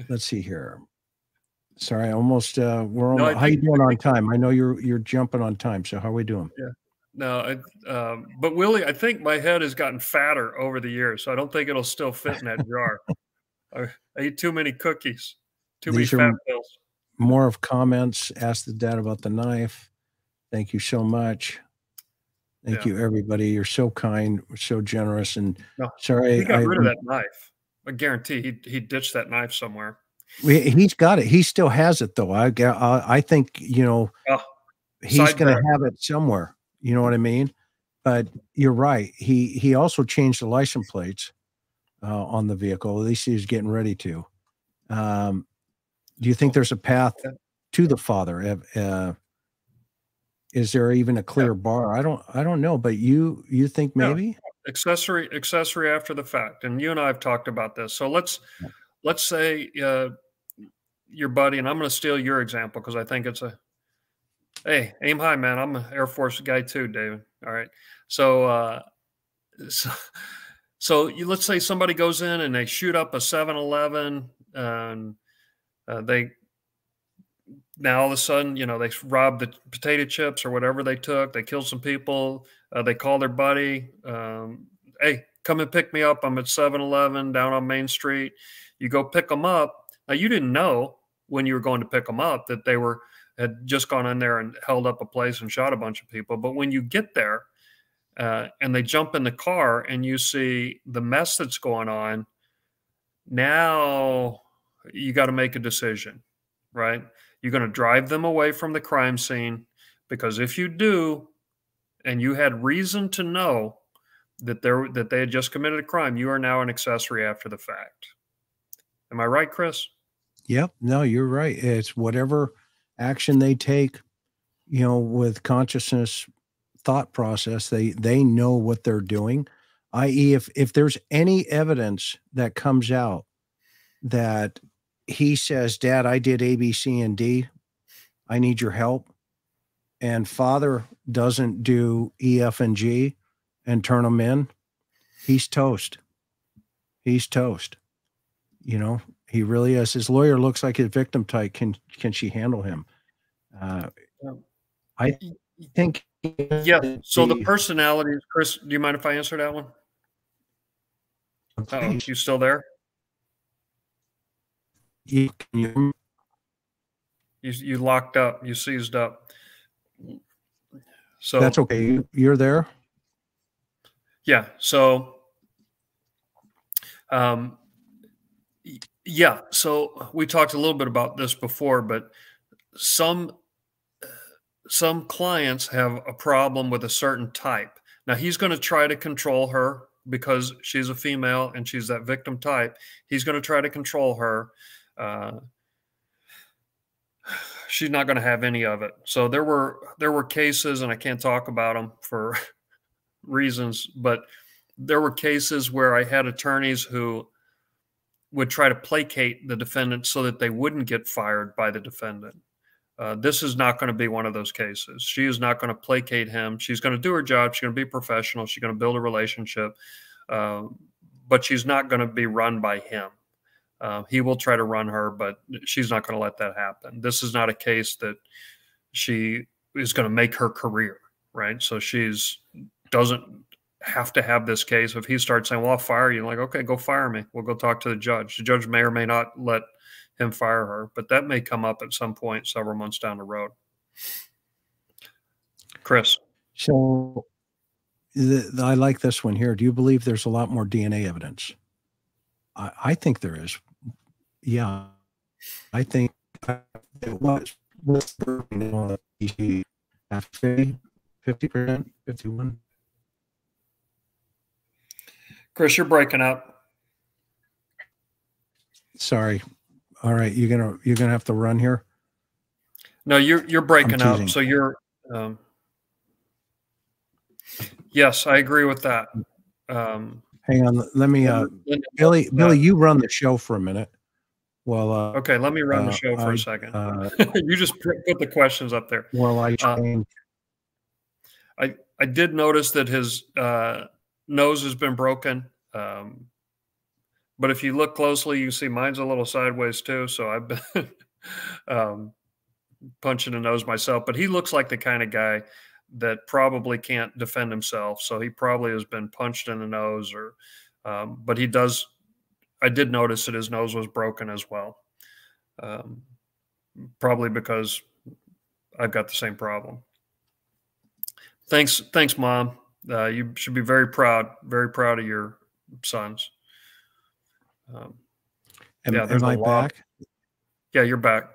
Let's see here. Sorry, almost. We're almost, how you doing on time? I know you're jumping on time. So how are we doing? Yeah. No, but Willie, I think my head has gotten fatter over the years, so I don't think it'll still fit in that jar. I eat too many cookies. Too many fat pills. More of comments. Ask the dad about the knife. Thank you so much. Thank you, everybody. You're so kind. We're so generous. And sorry, he got rid of that knife. I guarantee he ditched that knife somewhere. He's got it. He still has it, though. I think, you know, he's going to have it somewhere. You know what I mean? But you're right. He also changed the license plates on the vehicle. At least he was getting ready to. Do you think there's a path to the father? Is there even a clear bar? I don't know. But you think maybe? Yeah. Accessory after the fact, and you and I have talked about this. So let's say your buddy, and I'm going to steal your example because I think it's a. Hey, aim high, man. I'm an Air Force guy too, David. All right. So, let's say somebody goes in and they shoot up a 7-Eleven, and they Now all of a sudden, you know, they robbed the potato chips or whatever they took. They killed some people. They call their buddy, hey, come and pick me up. I'm at 7-Eleven down on Main Street. You go pick them up. Now, you didn't know when you were going to pick them up that they were had just gone in there and held up a place and shot a bunch of people. But when you get there and they jump in the car and you see the mess that's going on, now you got to make a decision, right? You're going to drive them away from the crime scene, because if you do, and you had reason to know that they had just committed a crime, you are now an accessory after the fact. Am I right, Chris? Yep. No, you're right. It's whatever action they take, you know, with consciousness, thought process, they know what they're doing. I.e., if there's any evidence that comes out that he says, Dad, I did A, B, C, and D, I need your help, and Father doesn't do E, F, and G and turn them in, he's toast. He's toast. You know, he really is. His lawyer looks like his victim type. Can she handle him? I think. Yeah. So the personalities, Chris, do you mind if I answer that one? Okay. You still there? You locked up. You seized up. So that's okay. You're there. Yeah. So, yeah. So we talked a little bit about this before, but some clients have a problem with a certain type. Now he's going to try to control her because she's a female and she's that victim type. He's going to try to control her. She's not going to have any of it. So there were cases, and I can't talk about them for reasons, but there were cases where I had attorneys who would try to placate the defendant so that they wouldn't get fired by the defendant. This is not going to be one of those cases. She is not going to placate him. She's going to do her job. She's going to be professional. She's going to build a relationship, but she's not going to be run by him. He will try to run her, but she's not going to let that happen. This is not a case that she is going to make her career, right? So she's doesn't have to have this case. If he starts saying, well, I'll fire you, like, okay, go fire me. We'll go talk to the judge. The judge may or may not let him fire her, but that may come up at some point several months down the road. Chris. So I like this one here. Do you believe there's a lot more DNA evidence? I think there is. Yeah. I think it was 50%, 51%. Chris, you're breaking up. Sorry. All right, you're gonna have to run here. No, you're breaking up. So you're. Yes, I agree with that. Hang on, let me. Billy, you run the show for a minute. Well, okay, let me run the show for a second. You just put the questions up there. Well, I did notice that his nose has been broken. But if you look closely, you see mine's a little sideways too. So I've been punching the nose myself, but he looks like the kind of guy that probably can't defend himself. So he probably has been punched in the nose or, but he does. I did notice that his nose was broken as well. Probably because I've got the same problem. Thanks. Thanks, Mom. You should be very proud of your sons. Am I back? Yeah, you're back.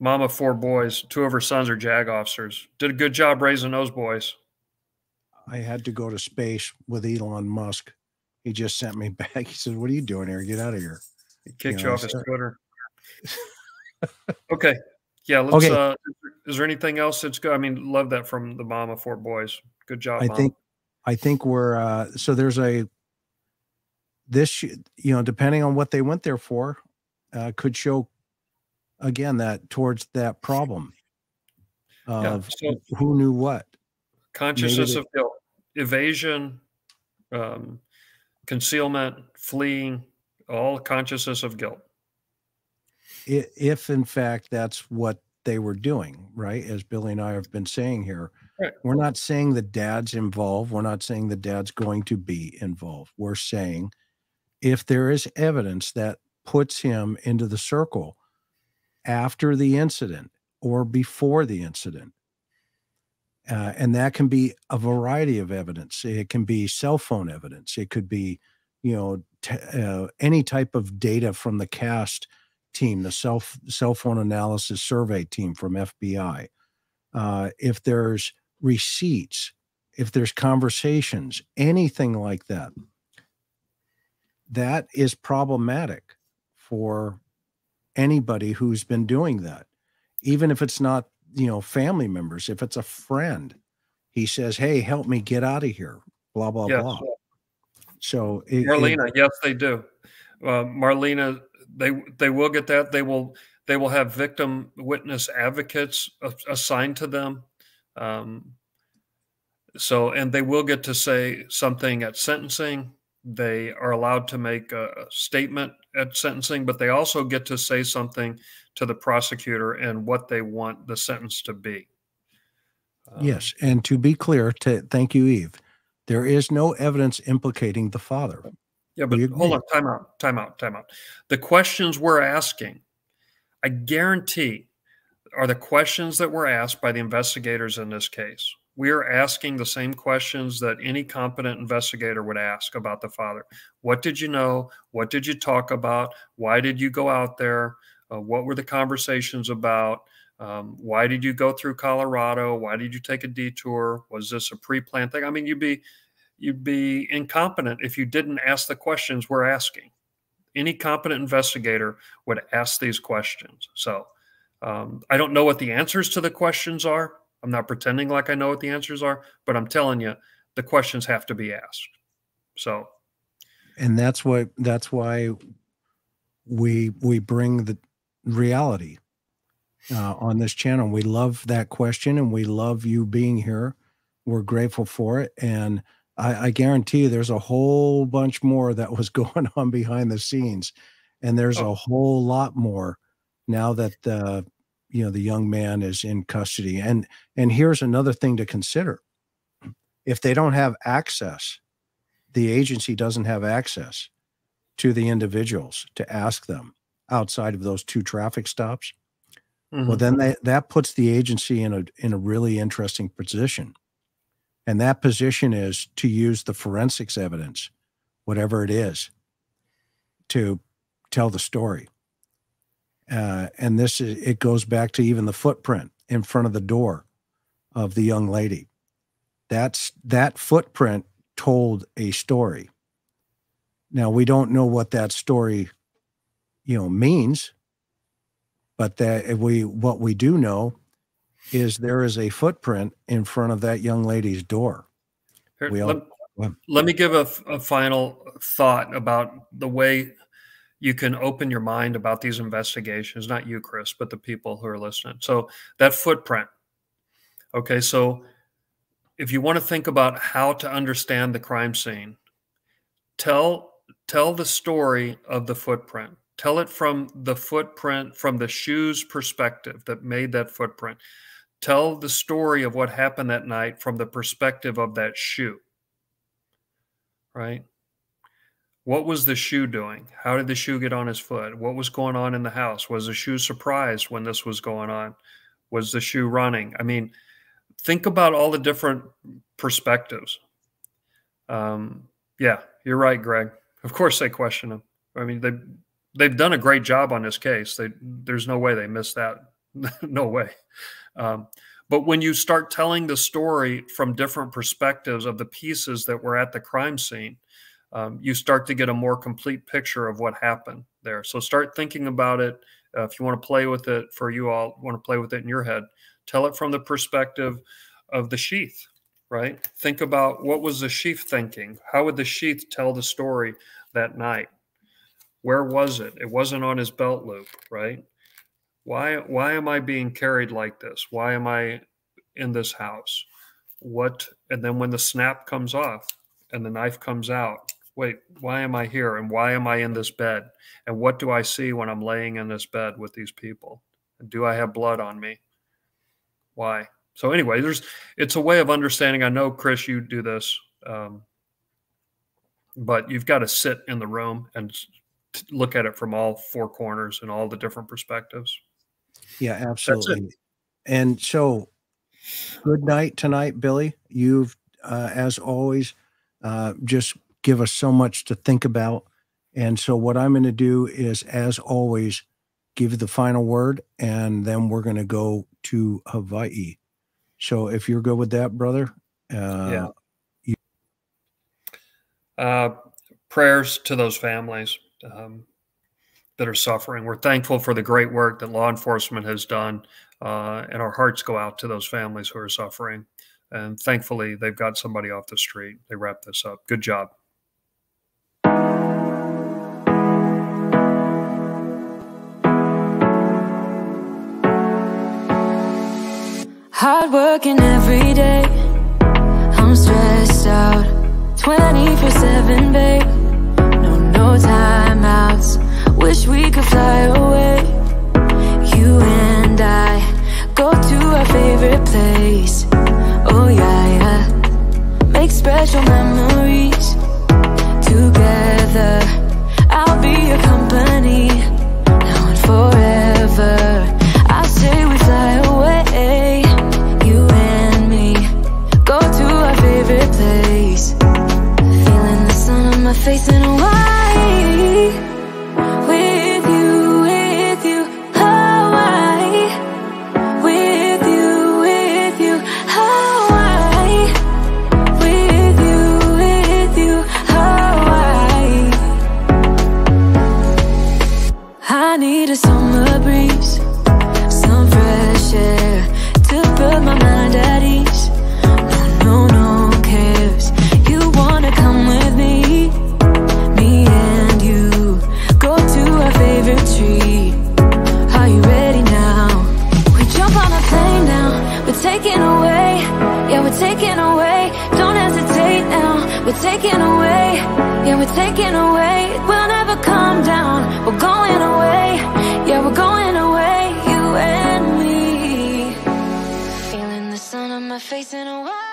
Mom of 4 boys. 2 of her sons are JAG officers. Did a good job raising those boys. I had to go to space with Elon Musk. He just sent me back. He said, "What are you doing here? Get out of here." He kicked you off his Twitter. Okay. Yeah. Let's. Okay. Is there anything else that's good? I mean, love that from the mom of 4 boys. Good job. I think we're so there's a. This, you know, depending on what they went there for, could show again that towards that problem of so who knew what. Consciousness of guilt, evasion, concealment, fleeing, all consciousness of guilt. if in fact that's what they were doing, right? As Billy and I have been saying here, right. We're not saying the dad's involved. We're not saying the dad's going to be involved. We're saying if there is evidence that puts him into the circle after the incident or before the incident, and that can be a variety of evidence. It can be cell phone evidence. It could be, you know, any type of data from the CAST team, the cell phone analysis survey team from FBI. If there's receipts, if there's conversations, anything like that, that is problematic for anybody who's been doing that. Even if it's not, you know, family members, if it's a friend, he says, hey, help me get out of here, blah, blah, yes. blah. So it, Marlena, yes, they do. Marlena, they will get that. They will have victim witness advocates assigned to them. So, and they will get to say something at sentencing. They are allowed to make a statement at sentencing, but they also get to say something to the prosecutor and what they want the sentence to be. Yes. And to be clear, thank you, Eve. There is no evidence implicating the father. Yeah, but hold on, time out, time out, time out. The questions we're asking, I guarantee, are the questions that were asked by the investigators in this case. We are asking the same questions that any competent investigator would ask about the father. What did you know? What did you talk about? Why did you go out there? What were the conversations about? Why did you go through Colorado? Why did you take a detour? Was this a pre-planned thing? I mean, you'd be incompetent if you didn't ask the questions we're asking. Any competent investigator would ask these questions. So I don't know what the answers to the questions are. I'm not pretending like I know what the answers are, but I'm telling you, the questions have to be asked. So, and that's why we bring the reality on this channel. We love that question, and we love you being here. We're grateful for it, and I guarantee you, there's a whole bunch more that was going on behind the scenes, and there's a whole lot more now that you know, the young man is in custody. And here's another thing to consider. If they don't have access, the agency doesn't have access to the individuals to ask them outside of those 2 traffic stops. Mm-hmm. Well, then that puts the agency in a really interesting position. And that position is to use the forensics evidence, whatever it is, to tell the story. And this is, it goes back to even the footprint in front of the door of the young lady. That footprint told a story. Now, we don't know what that story, you know, means, but that what we do know is there is a footprint in front of that young lady's door. Here, let me give a final thought about the way you can open your mind about these investigations, not you, Chris, but the people who are listening. So that footprint. Okay, so if you want to think about how to understand the crime scene, tell the story of the footprint. Tell it from the footprint, from the shoe's perspective that made that footprint. Tell the story of what happened that night from the perspective of that shoe, right? What was the shoe doing? How did the shoe get on his foot? What was going on in the house? Was the shoe surprised when this was going on? Was the shoe running? I mean, think about all the different perspectives. Yeah, you're right, Greg. Of course they question him. I mean, they've done a great job on this case. There's no way they missed that. No way. But when you start telling the story from different perspectives of the pieces that were at the crime scene, you start to get a more complete picture of what happened there. So start thinking about it. If you want to play with it, for you all, want to play with it in your head, tell it from the perspective of the sheath, right? Think about what was the sheath thinking? How would the sheath tell the story that night? Where was it? It wasn't on his belt loop, right? Why am I being carried like this? Why am I in this house? What? And then when the snap comes off and the knife comes out, wait, why am I here? And why am I in this bed? And what do I see when I'm laying in this bed with these people? And do I have blood on me? Why? So anyway, it's a way of understanding. I know, Chris, you do this, but you've got to sit in the room and look at it from all four corners and all the different perspectives. Yeah, absolutely. And so good night tonight, Billy. You've, as always, just give us so much to think about. And so what I'm going to do is, as always, give the final word, and then we're going to go to Hawaii. So if you're good with that, brother. Yeah. Prayers to those families that are suffering. We're thankful for the great work that law enforcement has done, and our hearts go out to those families who are suffering. And thankfully, they've got somebody off the street. They wrap this up. Good job. Hard working every day, I'm stressed out, 24/7, babe, no timeouts, wish we could fly away, you and I, go to our favorite place, oh yeah, yeah, make special memories, together, I'll be your company, now and forever, I say we fly away. Favorite place, feeling the sun on my face in Hawaii, with you, Hawaii, with you, Hawaii, with you, Hawaii. I need a summer breeze, some fresh air to put my mind at ease. No, no. Taken away, yeah, we're taken away. Don't hesitate now, we're taken away, yeah, we're taken away. We'll never come down, we're going away, yeah, we're going away, you and me. Feeling the sun on my face in a while.